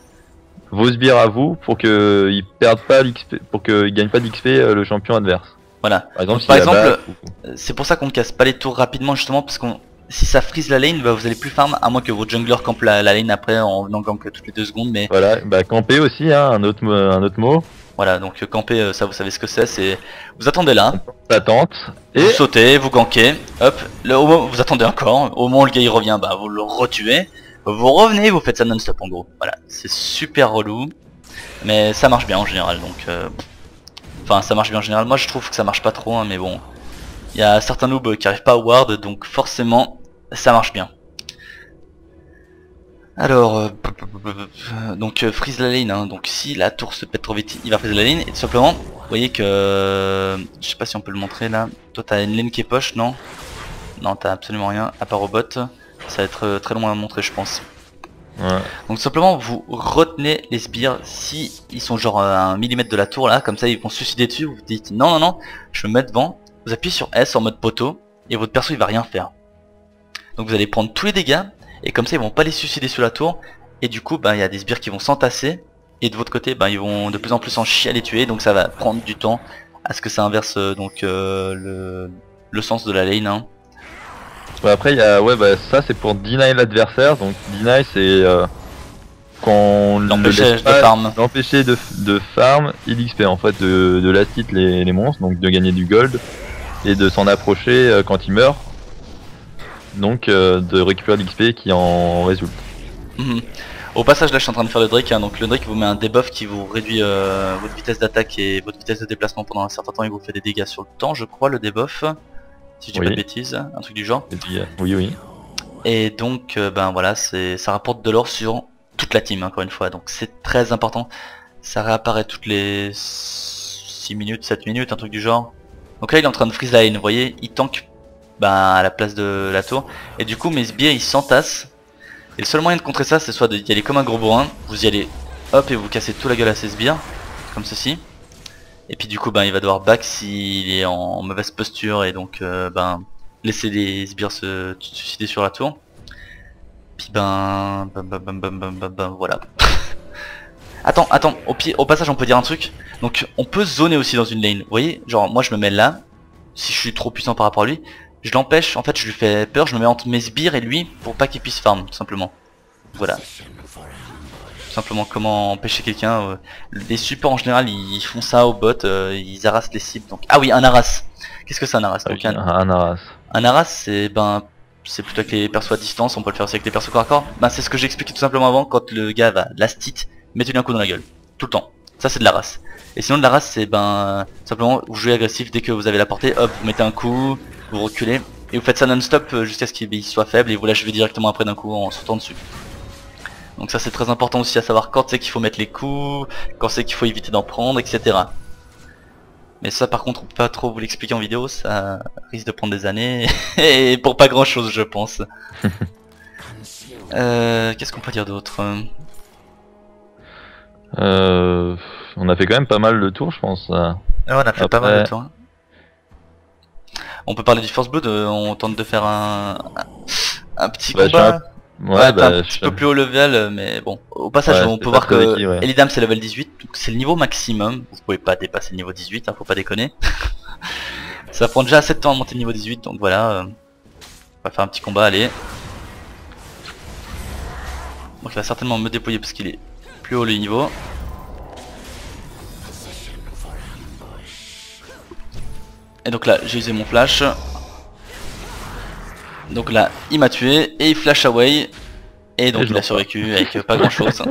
vos sbires à vous pour que ils perdent pas l'X P, pour qu'ils gagnent pas d'X P le champion adverse. Voilà. Par exemple, si c'est pour ça qu'on casse pas les tours rapidement justement, parce qu'on si ça freeze la lane, bah vous allez plus farm à moins que vos jungler campe la, la lane après en venant gank toutes les deux secondes. Mais voilà, bah camper aussi, hein, un autre un autre mot. Voilà, donc camper, ça vous savez ce que c'est, c'est vous attendez là, l'attente, et vous sautez, vous gankez, hop, le, vous attendez encore, au moment où le gars il revient, bah vous le retuez. Vous revenez, vous faites ça non-stop en gros. Voilà, c'est super relou, mais ça marche bien en général. Donc, euh... enfin, ça marche bien en général. Moi, je trouve que ça marche pas trop, hein, mais bon, il y a certains noobs qui arrivent pas à ward, donc forcément, ça marche bien. Alors, euh... donc euh, freeze la lane. Hein. Donc, si la tour se pète trop vite, il va freeze la lane. Et tout simplement, vous voyez que, je sais pas si on peut le montrer là. Toi, t'as une lane qui est poche, non? Non, t'as absolument rien à part au bot. Ça va être très long à montrer je pense. Ouais. Donc simplement vous retenez les sbires si ils sont genre à un millimètre de la tour là, comme ça ils vont se suicider dessus, vous vous dites non non non, je me mets devant, vous appuyez sur S en mode poteau et votre perso il va rien faire. Donc vous allez prendre tous les dégâts et comme ça ils vont pas les suicider sur la tour et du coup bah, y a des sbires qui vont s'entasser et de votre côté bah, ils vont de plus en plus en chier à les tuer, donc ça va prendre du temps à ce que ça inverse donc euh, le, le sens de la lane. Hein. Bah après, y a, ouais, bah, ça c'est pour deny l'adversaire, donc deny c'est euh, quand l'empêcher de farm, l'empêcher de, de farm et d'X P en fait, de, de last hit les, les monstres, donc de gagner du gold et de s'en approcher euh, quand il meurt, donc euh, de récupérer l'X P qui en résulte. Mmh. Au passage, là je suis en train de faire le Drake, hein, donc le Drake vous met un debuff qui vous réduit euh, votre vitesse d'attaque et votre vitesse de déplacement pendant un certain temps, il vous fait des dégâts sur le temps, je crois, le debuff. Si je dis oui. pas de bêtises, un truc du genre. Oui, oui. Et donc, euh, ben voilà, ça rapporte de l'or sur toute la team, encore une fois. Donc c'est très important. Ça réapparaît toutes les six minutes, sept minutes, un truc du genre. Donc là, il est en train de freeze la lane, vous voyez, il tank ben, à la place de la tour. Et du coup, mes sbires, ils s'entassent. Et le seul moyen de contrer ça, c'est soit d'y aller comme un gros bourrin, vous y allez hop et vous cassez tout la gueule à ses sbires, comme ceci. Et puis du coup ben il va devoir back s'il est en mauvaise posture et donc euh, ben laisser les sbires se suicider sur la tour. Puis ben, ben, ben, ben, ben, ben, ben voilà. Attends, attends, au, pied, au passage on peut dire un truc. Donc on peut zoner aussi dans une lane, vous voyez. Genre moi je me mets là, si je suis trop puissant par rapport à lui, je l'empêche, en fait je lui fais peur, je me mets entre mes sbires et lui pour pas qu'il puisse farm, tout simplement. Voilà. Tout simplement comment empêcher quelqu'un. Euh, les supports en général ils font ça au bot, euh, ils harassent les cibles. Donc... Ah oui, un harass. Qu'est-ce que c'est un harass? Donc, un... un harass. Un harass c'est ben... C'est plutôt avec les persos à distance, on peut le faire aussi avec les persos corps à corps. Ben, c'est ce que j'ai expliqué tout simplement avant, quand le gars va la stit, mettez-lui un coup dans la gueule. Tout le temps. Ça c'est de la race. Et sinon de la race c'est ben simplement vous jouez agressif dès que vous avez la portée, hop, vous mettez un coup, vous reculez, et vous faites ça non-stop jusqu'à ce qu'il soit faible et vous l'achevez directement après d'un coup en sautant dessus. Donc ça c'est très important aussi à savoir quand c'est qu'il faut mettre les coups, quand c'est qu'il faut éviter d'en prendre, et cetera. Mais ça par contre on peut pas trop vous l'expliquer en vidéo, ça risque de prendre des années et pour pas grand chose je pense. euh, Qu'est-ce qu'on peut dire d'autre? Euh, on a fait quand même pas mal le tour je pense. Ouais, on a fait Après... pas mal le tour. On peut parler du Force Blood, on tente de faire un, un petit bah, combat. Ouais, ouais bah, un petit peu plus haut level, mais bon. Au passage, ouais, on peut voir que qui, ouais. Elite Dams c'est level dix-huit, donc c'est le niveau maximum. Vous pouvez pas dépasser le niveau dix-huit, hein, faut pas déconner. Ça prend déjà assez de temps à monter le niveau dix-huit, donc voilà. Euh, on va faire un petit combat, allez. Donc il va certainement me déployer parce qu'il est plus haut le niveau. Et donc là, j'ai usé mon flash. Donc là, il m'a tué et il flash away. Et donc et il a survécu avec pas grand chose.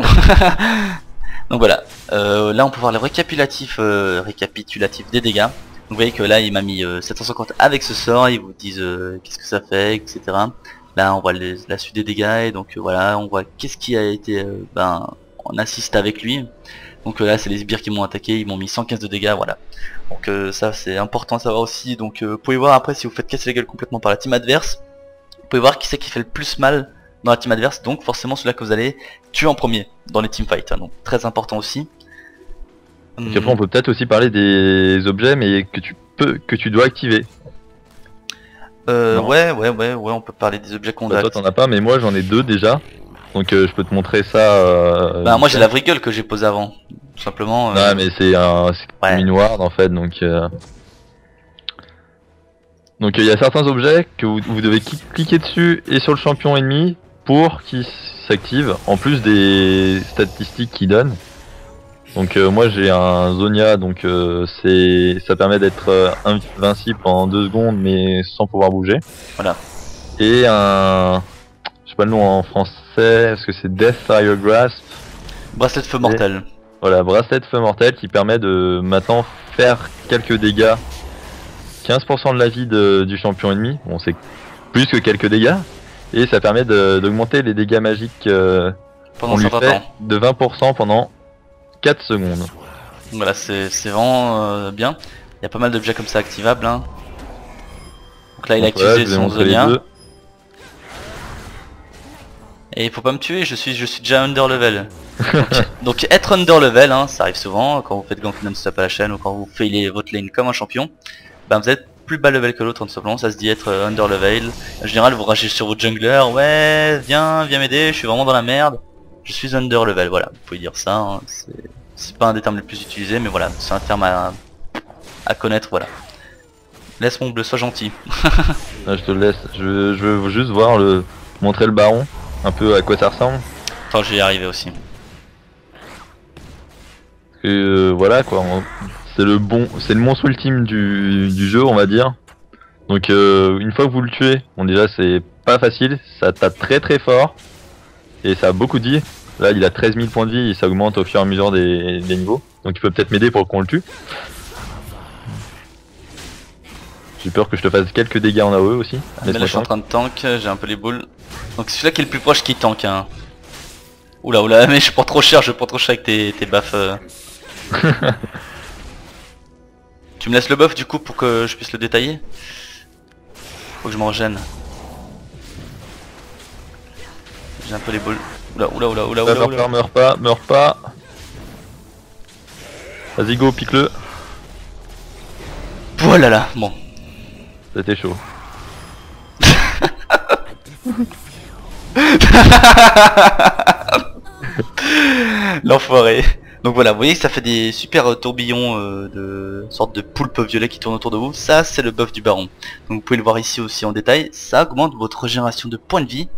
Donc voilà, euh, là on peut voir le récapitulatif, euh, récapitulatif des dégâts. Donc vous voyez que là il m'a mis euh, sept cent cinquante avec ce sort, ils vous disent euh, qu'est-ce que ça fait, et cetera. Là on voit les, la suite des dégâts et donc euh, voilà, on voit qu'est-ce qui a été euh, ben, en assist avec lui. Donc euh, là c'est les sbires qui m'ont attaqué, ils m'ont mis cent quinze de dégâts, voilà. Donc euh, ça c'est important à savoir aussi, donc euh, vous pouvez voir après si vous faites casser la gueule complètement par la team adverse. Vous pouvez voir qui c'est qui fait le plus mal dans la team adverse, donc forcément celui-là que vous allez tuer en premier dans les teamfights, hein, donc très important aussi. Hum. Après on peut peut-être aussi parler des objets mais que tu peux, que tu dois activer. Euh, ouais ouais ouais ouais on peut parler des objets qu'on bah, doit. Toi t'en as pas mais moi j'en ai deux déjà, donc euh, je peux te montrer ça. Euh, bah moi j'ai la Briggle que j'ai posée avant, tout simplement. Euh... Ouais mais c'est un ouais. minoir en fait donc. Euh... Donc il euh, y a certains objets que vous, vous devez cliquer dessus et sur le champion ennemi pour qu'il s'active, en plus des statistiques qu'il donne. Donc euh, moi j'ai un Zhonya, donc euh, c'est ça permet d'être euh, invincible en deux secondes mais sans pouvoir bouger. Voilà. Et un... je sais pas le nom en français, est-ce que c'est Death Fire Grasp? Bracelet de feu mortel. Et, voilà, bracelet de feu mortel qui permet de maintenant faire quelques dégâts. quinze pour cent de la vie de, du champion ennemi, bon c'est plus que quelques dégâts, et ça permet d'augmenter les dégâts magiques euh, pendant qu'on lui fait de vingt pour cent pendant quatre secondes. Voilà, c'est vraiment euh, bien, il y a pas mal d'objets comme ça activables. Hein. Donc là il Donc, a activé voilà, son Zhonya. Et il faut pas me tuer, je suis, je suis déjà under level. Donc, donc être under level, hein, ça arrive souvent quand vous faites gank non-stop à la chaîne ou quand vous failez votre lane comme un champion. Ben vous êtes plus bas level que l'autre tout simplement, ça se dit être under level. En général vous ragez sur votre jungler, ouais viens viens m'aider, je suis vraiment dans la merde, je suis under level, voilà, vous pouvez dire ça, hein. C'est pas un des termes les plus utilisés mais voilà, c'est un terme à, à connaître, voilà. Laisse mon bleu, sois gentil. Là, je te laisse, je, je veux juste voir le montrer le baron, un peu à quoi ça ressemble. Attends j'y arrivais aussi. Et euh, voilà quoi. On... C'est le bon, c'est le monstre ultime du, du jeu on va dire. Donc euh, une fois que vous le tuez, bon déjà c'est pas facile, ça tape très très fort. Et ça a beaucoup dit. Là il a treize mille points de vie et ça augmente au fur et à mesure des, des niveaux. Donc il peut peut-être m'aider pour qu'on le tue. J'ai peur que je te fasse quelques dégâts en A O E aussi. Ah, mais là je suis en train de tank, j'ai un peu les boules. Donc c'est celui-là qui est le plus proche qui tank hein. Oula oula mais je prends trop cher, je prends trop cher avec tes, tes baffes. Euh... Tu me laisses le buff du coup pour que je puisse le détailler? Faut que je m'en gêne. j'ai un peu les balles. Oula, oula, oula, oula, oula, oula. Meurs pas, meurs pas. Vas-y, go, pique-le. Voilà, là, bon. C'était chaud. L'enfoiré. Donc voilà, vous voyez que ça fait des super tourbillons euh, de sorte de poulpe violet qui tourne autour de vous. Ça, c'est le buff du baron. Donc vous pouvez le voir ici aussi en détail. Ça augmente votre régénération de points de vie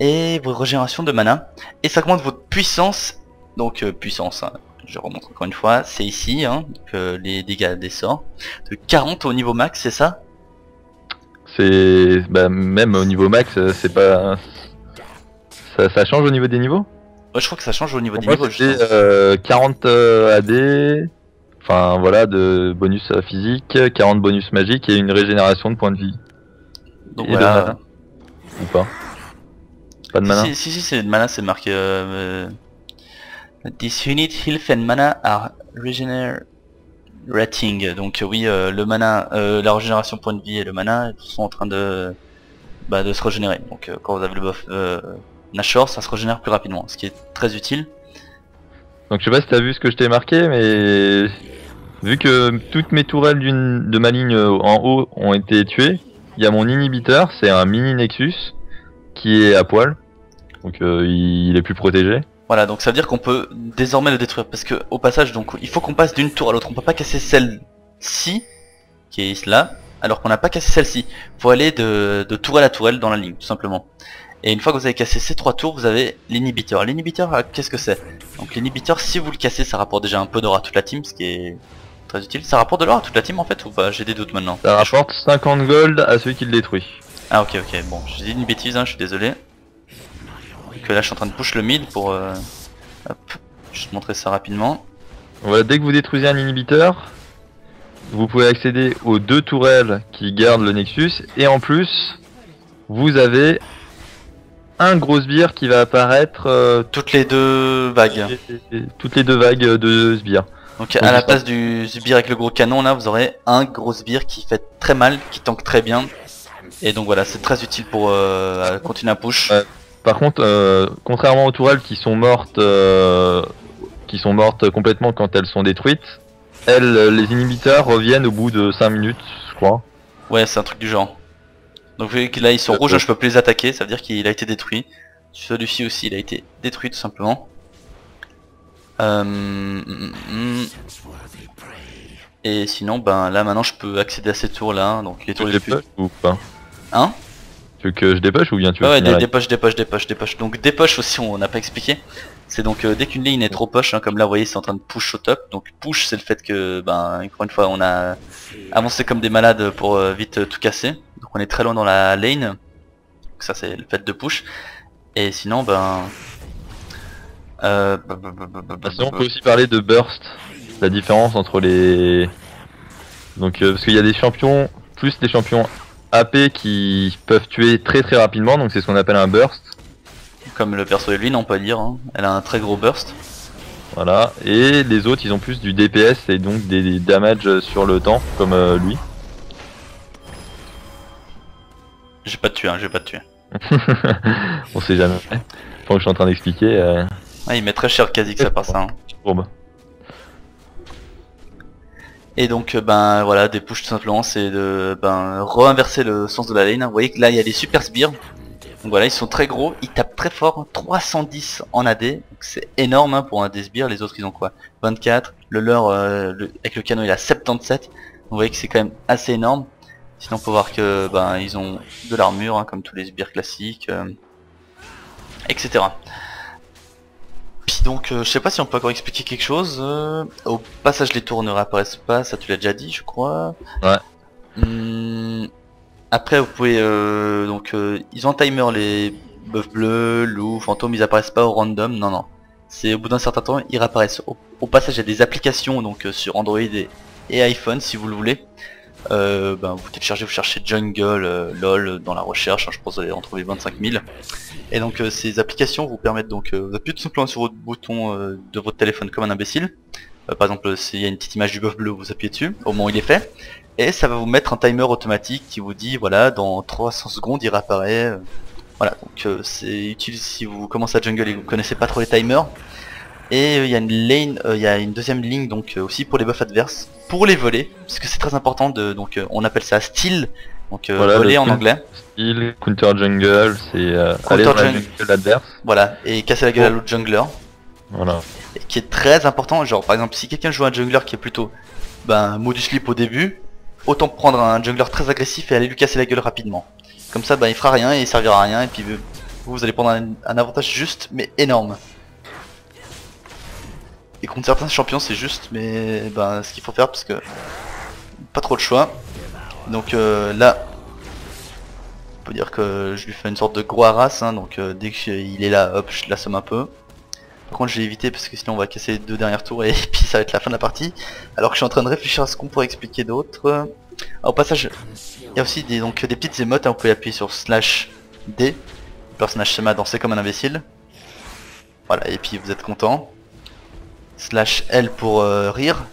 et votre régénération de mana. Et ça augmente votre puissance. Donc euh, puissance, hein, je remonte encore une fois. C'est ici, hein, donc, euh, les dégâts des sorts. De quarante au niveau max, c'est ça? C'est... Bah, même au niveau max, c'est pas... Ça, ça change au niveau des niveaux? Ouais, je crois que ça change au niveau des niveaux. J'ai euh, quarante euh, A D, enfin voilà, de bonus physique, quarante bonus magique et une régénération de points de vie. Donc et voilà. De mana. Ou pas? Pas de mana? Si, si, si, c'est de mana, c'est marqué. Euh, euh, This unit health and mana are regenerating. Donc euh, oui, euh, le mana, euh, la régénération de points de vie et le mana sont en train de, bah, de se régénérer. Donc euh, quand vous avez le buff. Euh, Nashor, ça se régénère plus rapidement, ce qui est très utile. Donc je sais pas si t'as vu ce que je t'ai marqué, mais vu que toutes mes tourelles de ma ligne en haut ont été tuées, il y a mon inhibiteur, c'est un mini Nexus qui est à poil, donc euh, il est plus protégé. Voilà, donc ça veut dire qu'on peut désormais le détruire, parce que au passage, donc il faut qu'on passe d'une tour à l'autre, on peut pas casser celle-ci, qui est là, alors qu'on n'a pas cassé celle-ci. Faut aller de, de tourelle à tourelle dans la ligne, tout simplement. Et une fois que vous avez cassé ces trois tours, vous avez l'inhibiteur. L'inhibiteur, qu'est-ce que c'est? Donc l'inhibiteur, si vous le cassez, ça rapporte déjà un peu d'or à toute la team, ce qui est très utile. Ça rapporte de l'or à toute la team en fait, ou pas? J'ai des doutes maintenant. Ça rapporte cinquante gold à celui qui le détruit. Ah ok, ok, bon, j'ai dit une bêtise, hein, je suis désolé. Que là, je suis en train de push le mid pour... Euh... Hop, je vais te montrer ça rapidement. Voilà, dès que vous détruisez un inhibiteur, vous pouvez accéder aux deux tourelles qui gardent le Nexus. Et en plus, vous avez... un gros sbire qui va apparaître euh, toutes les deux vagues. Et, et, et, toutes les deux vagues de sbire. Donc, Donc à la place ça. du sbire avec le gros canon là, vous aurez un gros sbire qui fait très mal, qui tank très bien. Et donc voilà, c'est très utile pour euh, continuer à push. Euh, par contre, euh, contrairement aux tourelles qui sont mortes, euh, qui sont mortes complètement quand elles sont détruites, elles, les inhibiteurs reviennent au bout de cinq minutes, je crois. Ouais, c'est un truc du genre. Donc vous voyez que là ils sont euh, rouges, euh, je peux plus les attaquer, ça veut dire qu'il a été détruit. Celui-ci aussi il a été détruit tout simplement. Euh, mm, mm. Et sinon ben là maintenant je peux accéder à ces tours là. Donc les tours les plus... ou pas? Hein? Tu veux que je dépêche ou bien tu veux? Ah ouais, dépêche, dépêche, dépêche, dépêche. Donc dépêche aussi on n'a pas expliqué. C'est donc euh, dès qu'une ligne est trop push, hein, comme là vous voyez c'est en train de push au top. Donc push c'est le fait que ben encore une fois on a avancé comme des malades pour euh, vite euh, tout casser. Donc on est très loin dans la lane, donc ça c'est le fait de push. Et sinon ben... Euh... Sinon, on peut aussi parler de burst, la différence entre les... Donc euh, parce qu'il y a des champions, plus des champions A P qui peuvent tuer très très rapidement, donc c'est ce qu'on appelle un burst. Comme le perso Elvin on peut dire, hein. Elle a un très gros burst. Voilà, et les autres ils ont plus du D P S et donc des, des damages sur le temps, comme euh, lui. J'ai pas de tuer, hein, j'ai pas de tuer. On sait jamais. Pendant que je suis en train d'expliquer. Euh... Ah, il met très cher Kha'Zix à part ça. Hein. Oh bah. Et donc, ben voilà, des push tout simplement, c'est de ben, re-inverser le sens de la lane. Vous voyez que là, il y a des super sbires. Donc voilà, ils sont très gros, ils tapent très fort. trois cent dix en A D, c'est énorme hein, pour un des sbires. Les autres, ils ont quoi? vingt-quatre. Le leur, euh, le... avec le canon, il a soixante-dix-sept. Vous voyez que c'est quand même assez énorme. Sinon on peut voir que ben ils ont de l'armure hein, comme tous les sbires classiques euh, et cetera. Puis donc euh, je sais pas si on peut encore expliquer quelque chose. Euh, au passage les tours ne réapparaissent pas, ça tu l'as déjà dit je crois. Ouais. Hum, après vous pouvez euh, donc euh, ils ont un timer les buffs bleus, loups, fantômes, ils apparaissent pas au random, non non. C'est au bout d'un certain temps ils réapparaissent. Au, au passage il y a des applications donc euh, sur Android et, et iPhone si vous le voulez. Euh, ben, vous téléchargez, vous cherchez jungle, euh, lol dans la recherche, hein, je pense que vous allez en trouver vingt-cinq mille. Et donc euh, ces applications vous permettent donc, euh, vous appuyez tout simplement sur votre bouton euh, de votre téléphone comme un imbécile. euh, Par exemple s'il y a une petite image du buff bleu, vous appuyez dessus au moment où il est fait. Et ça va vous mettre un timer automatique qui vous dit voilà dans trois cents secondes il réapparaît. Voilà, donc euh, c'est utile si vous commencez à jungle et que vous connaissez pas trop les timers. Et il euh, y a une lane, il euh, y a une deuxième ligne donc euh, aussi pour les buffs adverses, pour les volets, parce que c'est très important de, donc euh, on appelle ça steal, donc euh, voilà, voler en anglais. Steal, counter jungle, c'est euh, aller dans la jungle adverse. Voilà, et casser la gueule oh. à l'autre jungler. Voilà. Et qui est très important, genre par exemple si quelqu'un joue un jungler qui est plutôt ben mot du slip au début, autant prendre un jungler très agressif et aller lui casser la gueule rapidement. Comme ça ben il fera rien et il servira à rien et puis vous, vous allez prendre un, un avantage juste mais énorme. Et contre certains champions c'est juste mais ben ce qu'il faut faire parce que pas trop de choix. Donc euh, là on peut dire que je lui fais une sorte de gros harass hein, donc euh, dès qu'il est là hop je l'assomme un peu. Par contre je l'ai évité parce que sinon on va casser les deux dernières tours et puis ça va être la fin de la partie. Alors que je suis en train de réfléchir à ce qu'on pourrait expliquer d'autre. Au passage il y a aussi des, donc, des petites émotes, hein, on peut appuyer sur slash D. Le personnage se met à danser comme un imbécile. Voilà et puis vous êtes content. Slash L pour euh, rire.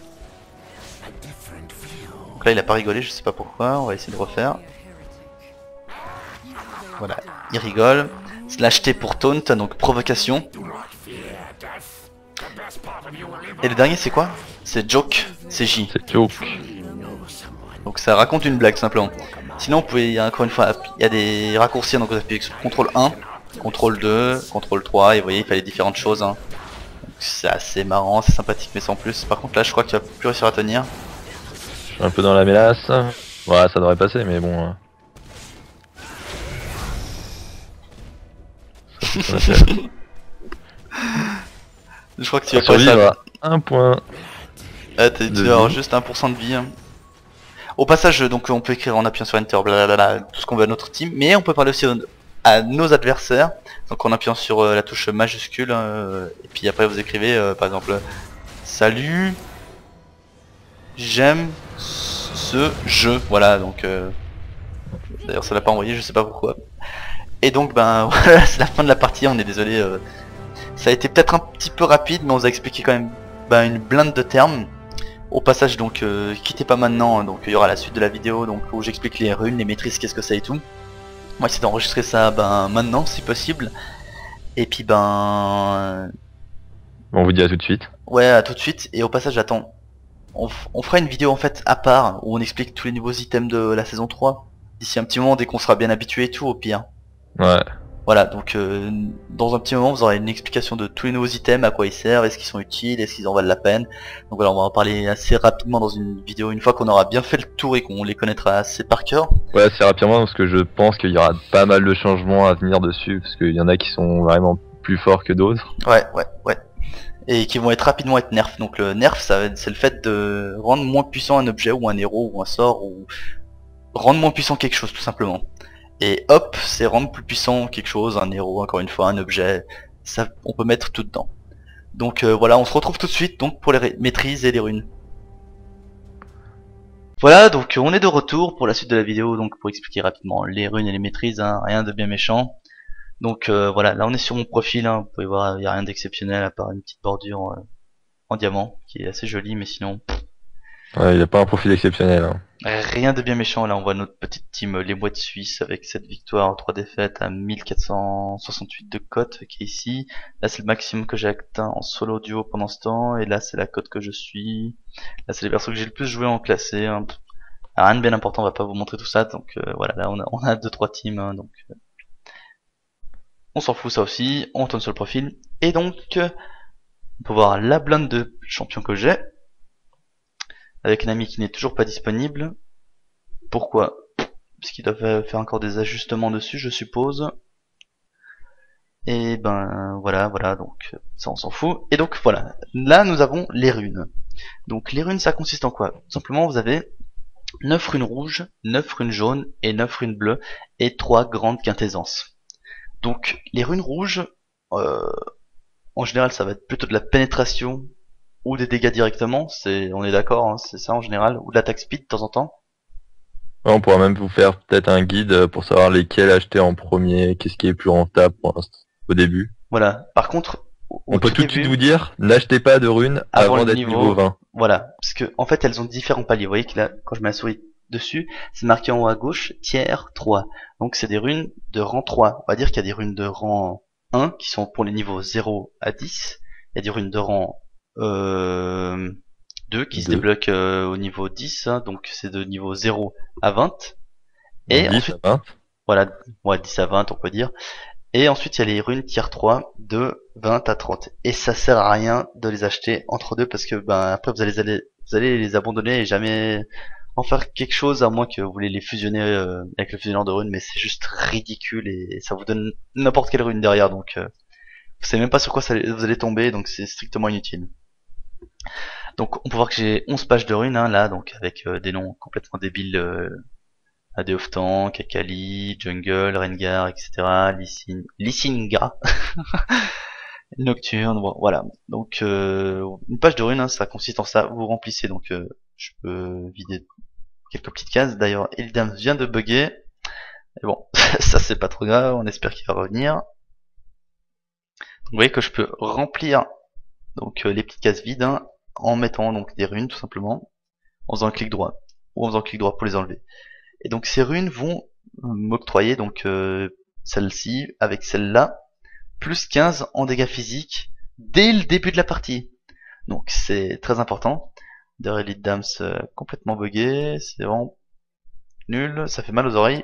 Donc là il a pas rigolé, je sais pas pourquoi, on va essayer de refaire. Voilà, il rigole. Slash T pour taunt, donc provocation. Et le dernier c'est quoi? C'est joke, c'est J. C'est joke. Donc ça raconte une blague simplement. Sinon vous pouvez, encore une fois, il y a des raccourcis donc vous appuyez sur contrôle un, contrôle deux, contrôle trois et vous voyez il fallait différentes choses. Hein. C'est assez marrant, c'est sympathique mais sans plus. Par contre là je crois que tu vas plus réussir à tenir. Je suis un peu dans la mélasse. Ouais ça devrait passer mais bon. Ça, ça je crois que tu vas pas ça. Un point. Ah, tu vas avoir juste un pour cent de vie. Hein. Au passage, donc on peut écrire en appuyant sur Enter, blablabla, tout ce qu'on veut à notre team, mais on peut parler aussi à nos adversaires, donc en appuyant sur euh, la touche majuscule, euh, et puis après vous écrivez euh, par exemple salut, j'aime ce jeu. Voilà, donc euh... d'ailleurs ça l'a pas envoyé, je sais pas pourquoi. Et donc ben voilà, c'est la fin de la partie, on est désolé. Euh... Ça a été peut-être un petit peu rapide, mais on vous a expliqué quand même bah, une blinde de termes. Au passage, donc, euh, quittez pas maintenant, donc il y aura la suite de la vidéo donc où j'explique les runes, les maîtrises, qu'est-ce que c'est et tout. Moi, j'essaie d'enregistrer ça ben, maintenant, si possible. Et puis, ben... on vous dit à tout de suite. Ouais, à tout de suite. Et au passage, attends, on, on fera une vidéo en fait à part, où on explique tous les nouveaux items de la saison trois. D'ici un petit moment, dès qu'on sera bien habitué et tout, au pire. Ouais. Voilà, donc euh, dans un petit moment vous aurez une explication de tous les nouveaux items, à quoi ils servent, est-ce qu'ils sont utiles, est-ce qu'ils en valent la peine. Donc voilà, on va en parler assez rapidement dans une vidéo, une fois qu'on aura bien fait le tour et qu'on les connaîtra assez par cœur. Ouais, assez rapidement parce que je pense qu'il y aura pas mal de changements à venir dessus, parce qu'il y en a qui sont vraiment plus forts que d'autres. Ouais, ouais, ouais. Et qui vont être rapidement être nerfs. Donc le nerf, c'est le fait de rendre moins puissant un objet ou un héros ou un sort, ou rendre moins puissant quelque chose tout simplement. Et hop, c'est rendre plus puissant quelque chose, un héros, encore une fois, un objet, ça, on peut mettre tout dedans. Donc euh, voilà, on se retrouve tout de suite donc pour les maîtrises et les runes. Voilà, donc on est de retour pour la suite de la vidéo, donc pour expliquer rapidement les runes et les maîtrises, hein, rien de bien méchant. Donc euh, voilà, là on est sur mon profil, hein, vous pouvez voir, il n'y a rien d'exceptionnel à part une petite bordure euh, en diamant, qui est assez jolie, mais sinon... Ouais, il n'y a pas un profil exceptionnel. Hein. Rien de bien méchant, là on voit notre petite team, les boîtes suisses, avec sept victoires, trois défaites à mille quatre cent soixante-huit de cote qui est ici. Là c'est le maximum que j'ai atteint en solo duo pendant ce temps, et là c'est la cote que je suis. Là c'est les persos que j'ai le plus joué en classé. Hein. Alors, rien de bien important, on va pas vous montrer tout ça, donc euh, voilà, là on a, on a deux trois teams, hein, donc euh, on s'en fout ça aussi, on tourne sur le profil. Et donc, euh, on peut voir la blinde de champion que j'ai. Avec un ami qui n'est toujours pas disponible. Pourquoi? Parce qu'il doit faire encore des ajustements dessus, je suppose. Et ben voilà, voilà, donc ça on s'en fout. Et donc voilà, là nous avons les runes. Donc les runes ça consiste en quoi? Tout simplement vous avez neuf runes rouges, neuf runes jaunes et neuf runes bleues et trois grandes quintessences. Donc les runes rouges, euh, en général ça va être plutôt de la pénétration ou des dégâts directement, c'est, on est d'accord, hein, c'est ça en général, ou de l'attaque speed de temps en temps. Ouais, on pourra même vous faire peut-être un guide pour savoir lesquels acheter en premier, qu'est-ce qui est plus rentable pour l'instant, au début. Voilà, par contre... On peut tout de suite vous dire, n'achetez pas de runes avant, avant d'être niveau... niveau vingt. Voilà, parce que en fait elles ont différents paliers, vous voyez que là, quand je mets la souris dessus, c'est marqué en haut à gauche, tiers trois. Donc c'est des runes de rang trois. On va dire qu'il y a des runes de rang un qui sont pour les niveaux zéro à dix. Il y a des runes de rang euh, deux qui deux. se débloquent euh, au niveau dix. Hein, donc c'est de niveau zéro à vingt. Et dix ensuite, à vingt. Voilà, ouais, dix à vingt on peut dire. Et ensuite il y a les runes tier trois de vingt à trente. Et ça sert à rien de les acheter entre deux parce que ben après vous allez, aller, vous allez les abandonner et jamais en faire quelque chose à moins que vous voulez les fusionner euh, avec le fusionneur de runes, mais c'est juste ridicule et, et ça vous donne n'importe quelle rune derrière, donc euh, vous savez même pas sur quoi ça, vous allez tomber, donc c'est strictement inutile. Donc on peut voir que j'ai onze pages de runes hein, là, donc avec euh, des noms complètement débiles. Euh, A D of Tank, Akali, Jungle, Rengar, et cetera. Lissin... Lissinga. Nocturne, bon, voilà. Donc euh, une page de runes, hein, ça consiste en ça. Vous remplissez, donc euh, je peux vider quelques petites cases. D'ailleurs, Elite Dams vient de bugger. Et bon, ça c'est pas trop grave, on espère qu'il va revenir. Donc, vous voyez que je peux remplir donc euh, les petites cases vides hein, en mettant donc des runes tout simplement, en faisant un clic droit. Ou en faisant un clic droit pour les enlever. Et donc ces runes vont m'octroyer donc euh, celle-ci avec celle-là, plus quinze en dégâts physiques dès le début de la partie. Donc c'est très important. D'ailleurs Elite Dams euh, complètement buggé, c'est vraiment nul, ça fait mal aux oreilles.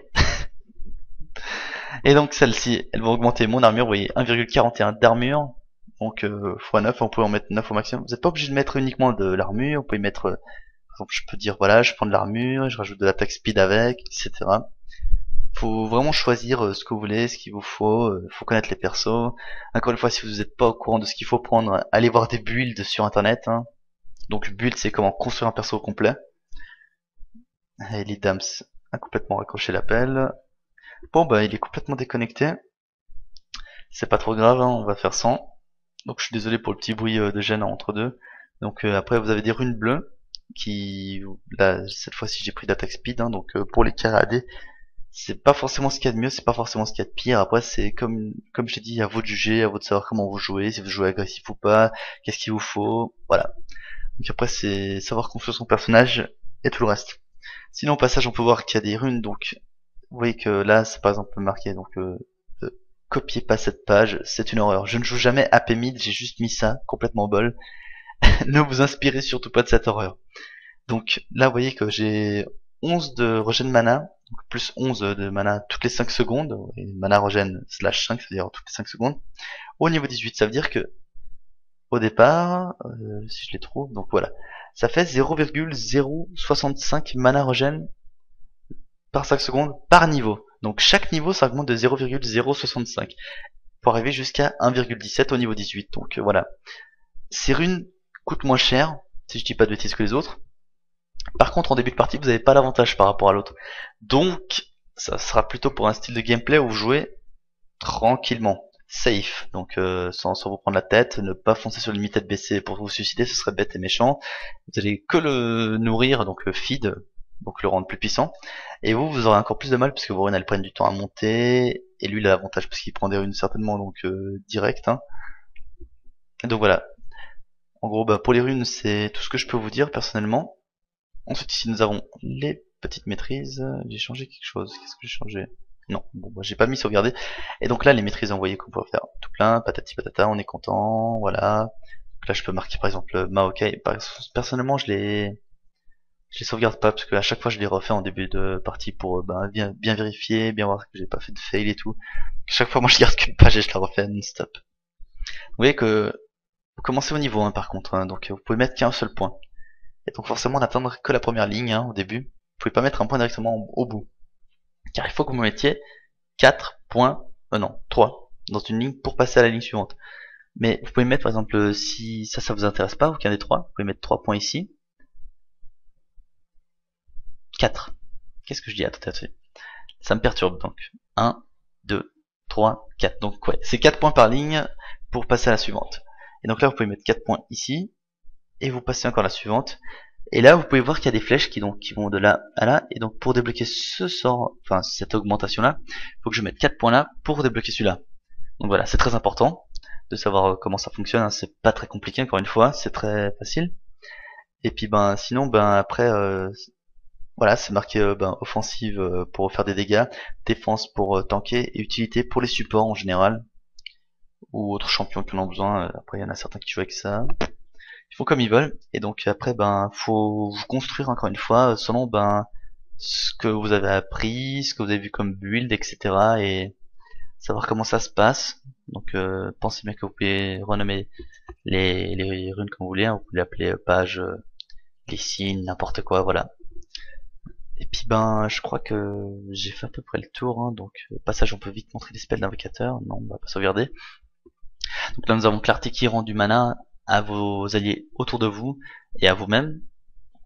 Et donc celle-ci, elle va augmenter mon armure, vous voyez, un virgule quarante et un d'armure, donc euh, fois neuf, on peut en mettre neuf au maximum. Vous n'êtes pas obligé de mettre uniquement de l'armure, vous pouvez mettre... Euh, donc je peux dire voilà, je prends de l'armure, je rajoute de l'attaque speed avec, et cetera. Faut vraiment choisir ce que vous voulez, ce qu'il vous faut, faut connaître les persos. Encore une fois, si vous n'êtes pas au courant de ce qu'il faut prendre, allez voir des builds sur internet. Hein. Donc build c'est comment construire un perso au complet. Et Elite Dams a complètement raccroché l'appel. Bon bah il est complètement déconnecté. C'est pas trop grave, hein, on va faire sans. Donc je suis désolé pour le petit bruit de gêne entre deux. Donc euh, après vous avez des runes bleues. Qui là cette fois-ci j'ai pris d'attaque speed hein, donc euh, pour les carrés A D c'est pas forcément ce qu'il y a de mieux, c'est pas forcément ce qu'il y a de pire. Après c'est comme comme je t'ai dit, à vous de juger, à vous de savoir comment vous jouez, si vous jouez agressif ou pas, qu'est-ce qu'il vous faut, voilà. Donc après c'est savoir construire son personnage et tout le reste. Sinon au passage on peut voir qu'il y a des runes, donc vous voyez que là c'est par exemple marqué donc euh, euh, copiez pas cette page, c'est une horreur. Je ne joue jamais A P mid, j'ai juste mis ça complètement bol. Ne vous inspirez surtout pas de cette horreur. Donc là vous voyez que j'ai onze de regen mana, donc plus onze de mana toutes les cinq secondes, et mana regen slash cinq, c'est-à-dire toutes les cinq secondes, au niveau dix-huit, ça veut dire que au départ, euh, si je les trouve, donc voilà, ça fait zéro virgule zéro soixante-cinq mana regen par cinq secondes par niveau. Donc chaque niveau ça augmente de zéro virgule zéro soixante-cinq pour arriver jusqu'à un virgule dix-sept au niveau dix-huit, donc euh, voilà. Ces runes coûtent moins cher, si je dis pas de bêtises, que les autres. Par contre, en début de partie, vous n'avez pas l'avantage par rapport à l'autre. Donc, ça sera plutôt pour un style de gameplay où vous jouez tranquillement, safe. Donc, euh, sans, sans vous prendre la tête, ne pas foncer sur le limite tête baissée pour vous suicider, ce serait bête et méchant. Vous allez que le nourrir, donc le feed, donc le rendre plus puissant. Et vous, vous aurez encore plus de mal, puisque vos runes, elles prennent du temps à monter. Et lui, il a l'avantage, parce qu'il prend des runes certainement, donc euh, direct. Hein. Donc voilà. En gros, bah, pour les runes, c'est tout ce que je peux vous dire personnellement. Ensuite, ici, nous avons les petites maîtrises. J'ai changé quelque chose. Qu'est-ce que j'ai changé? Non, bon, bah, j'ai pas mis sauvegarder. Et donc là, les maîtrises envoyées qu'on peut faire tout plein. Patati patata, on est content. Voilà. Donc là, je peux marquer par exemple Maokai. Personnellement, je les, je les sauvegarde pas parce que à chaque fois, je les refais en début de partie pour bah, bien, bien vérifier, bien voir que j'ai pas fait de fail et tout. Chaque fois, moi, je garde qu'une page et je la refais non-stop. Vous voyez que vous commencez au niveau un hein, par contre, hein, donc vous pouvez mettre qu'un seul point. Et donc forcément n'atteindre que la première ligne hein, au début. Vous pouvez pas mettre un point directement au bout. Car il faut que vous mettiez quatre points, euh, non, trois dans une ligne pour passer à la ligne suivante. Mais vous pouvez mettre par exemple, si ça ça vous intéresse pas, aucun des trois, vous pouvez mettre trois points ici. quatre. Qu'est-ce que je dis? Attendez, attendez. Ça me perturbe donc. un, deux, trois, quatre. Donc ouais, c'est quatre points par ligne pour passer à la suivante. Et donc là vous pouvez mettre quatre points ici. Et vous passez encore la suivante. Et là, vous pouvez voir qu'il y a des flèches qui, donc, qui vont de là à là. Et donc, pour débloquer ce sort, enfin, cette augmentation-là, il faut que je mette quatre points là pour débloquer celui-là. Donc voilà, c'est très important de savoir comment ça fonctionne. Hein. C'est pas très compliqué, encore une fois. C'est très facile. Et puis, ben, sinon, ben, après, euh, Voilà, c'est marqué euh, ben, offensive euh, pour faire des dégâts, défense pour euh, tanker et utilité pour les supports en général ou autres champions qui en ont besoin. Après il y en a certains qui jouent avec ça, ils font comme ils veulent. Et donc après ben faut vous construire encore une fois selon ben ce que vous avez appris, ce que vous avez vu comme build, et cetera. Et savoir comment ça se passe. Donc euh, pensez bien que vous pouvez renommer les, les runes comme vous voulez, hein. Vous pouvez l'appeler euh, page, euh, les signes, n'importe quoi, voilà. Et puis ben je crois que j'ai fait à peu près le tour, hein, donc au passage on peut vite montrer les spells d'invocateur, non on va pas sauvegarder. Donc là nous avons clarté qui rend du mana à vos alliés autour de vous et à vous-même.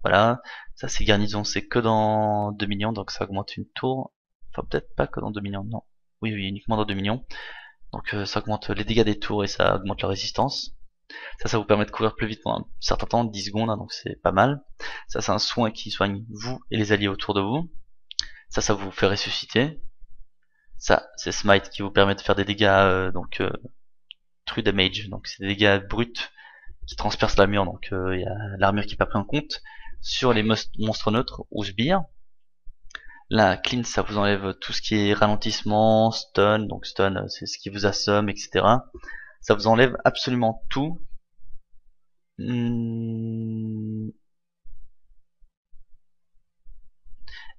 Voilà, ça c'est garnison, c'est que dans deux millions, donc ça augmente une tour. Enfin peut-être pas que dans deux millions, non. Oui oui, uniquement dans deux millions. Donc euh, ça augmente les dégâts des tours et ça augmente la résistance. Ça, ça vous permet de courir plus vite pendant un certain temps, dix secondes, hein, donc c'est pas mal. Ça, c'est un soin qui soigne vous et les alliés autour de vous. Ça, ça vous fait ressusciter. Ça, c'est Smite qui vous permet de faire des dégâts, euh, donc, euh, True Damage. Donc, c'est des dégâts bruts qui transpercent l'armure, donc il euh, y a l'armure qui n'est pas prise en compte, sur les monstres neutres ou sbires. Là, Clean, ça vous enlève tout ce qui est ralentissement, stun, donc stun, c'est ce qui vous assomme, et cetera. Ça vous enlève absolument tout.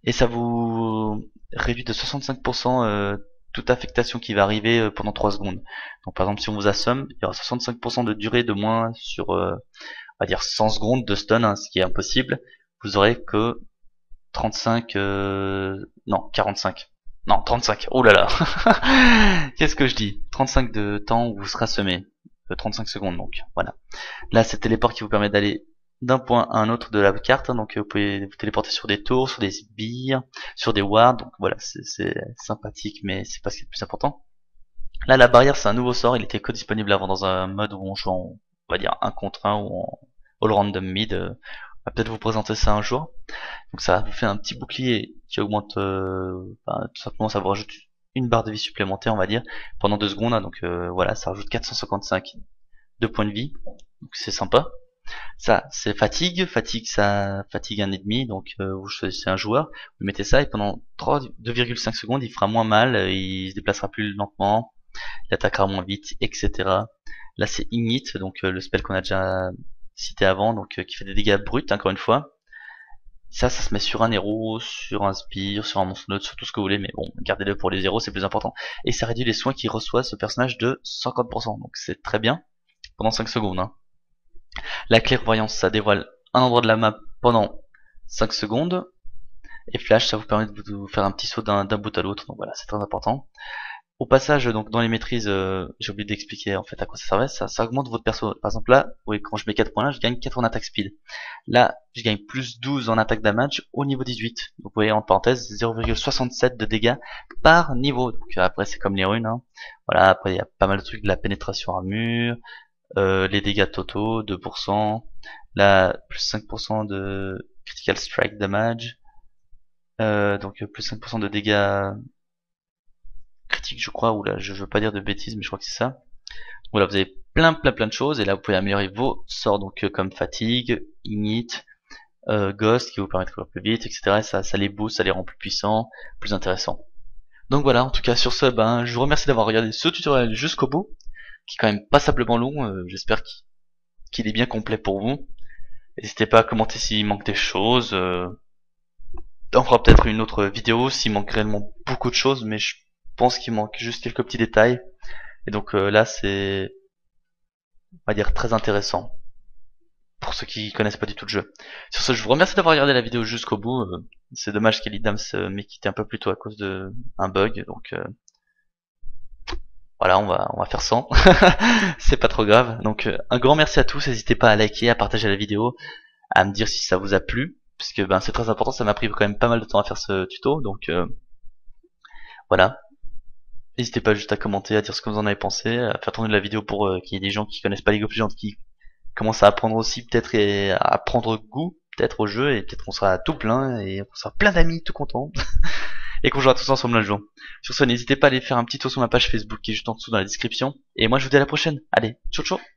Et ça vous réduit de soixante-cinq pour cent euh, toute affectation qui va arriver euh, pendant trois secondes. Donc par exemple si on vous assomme, il y aura soixante-cinq pour cent de durée de moins sur euh, on va dire cent secondes de stun, hein, ce qui est impossible. Vous aurez que trente-cinq... Euh, non, quarante-cinq. Non, trente-cinq, oh là là. Qu'est-ce que je dis, trente-cinq de temps où vous serez assommé, trente-cinq secondes donc, voilà. Là c'est le téléport qui vous permet d'aller d'un point à un autre de la carte, hein, donc vous pouvez vous téléporter sur des tours, sur des sbires, sur des wards, donc voilà, c'est sympathique mais c'est pas ce qui est le plus important. Là la barrière c'est un nouveau sort, il était co-disponible avant dans un mode où on joue en, on va dire, un contre un ou en all random mid, euh, on va peut-être vous présenter ça un jour. Donc ça vous fait un petit bouclier qui augmente, euh, ben, tout simplement ça vous rajoute une barre de vie supplémentaire on va dire pendant deux secondes, hein, donc euh, voilà ça rajoute quatre cent cinquante-cinq de points de vie, donc c'est sympa. Ça c'est fatigue, fatigue ça fatigue un ennemi, donc euh, vous choisissez un joueur, vous mettez ça et pendant deux virgule cinq secondes il fera moins mal, il se déplacera plus lentement, il attaquera moins vite, et cetera. Là c'est ignite, donc euh, le spell qu'on a déjà cité avant, donc euh, qui fait des dégâts bruts encore une fois. Ça, ça se met sur un héros, sur un spire, sur un monstre neutre, sur tout ce que vous voulez, mais bon, gardez-le pour les héros, c'est plus important. Et ça réduit les soins qu'il reçoit ce personnage de cinquante pour cent, donc c'est très bien, pendant cinq secondes. Hein. La clairvoyance, ça dévoile un endroit de la map pendant cinq secondes. Et flash, ça vous permet de vous faire un petit saut d'un bout à l'autre, donc voilà, c'est très important. Au passage, donc dans les maîtrises, euh, j'ai oublié d'expliquer en fait à quoi ça servait, ça, ça augmente votre perso. Par exemple là, oui, quand je mets quatre points là, je gagne quatre en attaque speed. Là, je gagne plus douze en attaque damage au niveau dix-huit. Vous voyez en parenthèse, zéro virgule soixante-sept de dégâts par niveau. Donc après c'est comme les runes, hein. Voilà, après il y a pas mal de trucs, de la pénétration armure, euh, les dégâts totaux, deux pour cent, là plus cinq pour cent de critical strike damage, euh, donc plus cinq pour cent de dégâts critique je crois, ou là je, je veux pas dire de bêtises mais je crois que c'est ça. Voilà, vous avez plein plein plein de choses et là vous pouvez améliorer vos sorts, donc euh, comme fatigue, init, euh, ghost qui vous permet de courir plus vite, etc. Et ça, ça les booste, ça les rend plus puissants, plus intéressants. Donc voilà, en tout cas sur ce, ben je vous remercie d'avoir regardé ce tutoriel jusqu'au bout, qui est quand même passablement long, euh, j'espère qu'il est bien complet pour vous. N'hésitez pas à commenter s'il manque des choses, euh... on fera peut-être une autre vidéo s'il manque réellement beaucoup de choses, mais je Je pense qu'il manque juste quelques petits détails et donc euh, là c'est, on va dire, très intéressant pour ceux qui connaissent pas du tout le jeu. Sur ce, je vous remercie d'avoir regardé la vidéo jusqu'au bout. Euh, c'est dommage qu'Elite Dams m'ait quitté un peu plus tôt à cause de un bug, donc euh, voilà, on va on va faire sans. C'est pas trop grave. Donc euh, un grand merci à tous, n'hésitez pas à liker, à partager la vidéo, à me dire si ça vous a plu, puisque ben c'est très important, ça m'a pris quand même pas mal de temps à faire ce tuto, donc euh, voilà. N'hésitez pas juste à commenter, à dire ce que vous en avez pensé, à faire tourner la vidéo pour euh, qu'il y ait des gens qui connaissent pas League of Legends, qui commencent à apprendre aussi peut-être et à prendre goût peut-être au jeu, et peut-être qu'on sera tout plein, et on sera plein d'amis, tout contents, et qu'on jouera tous ensemble le jour. Sur ce, n'hésitez pas à aller faire un petit tour sur ma page Facebook qui est juste en dessous dans la description, et moi je vous dis à la prochaine, allez, ciao ciao.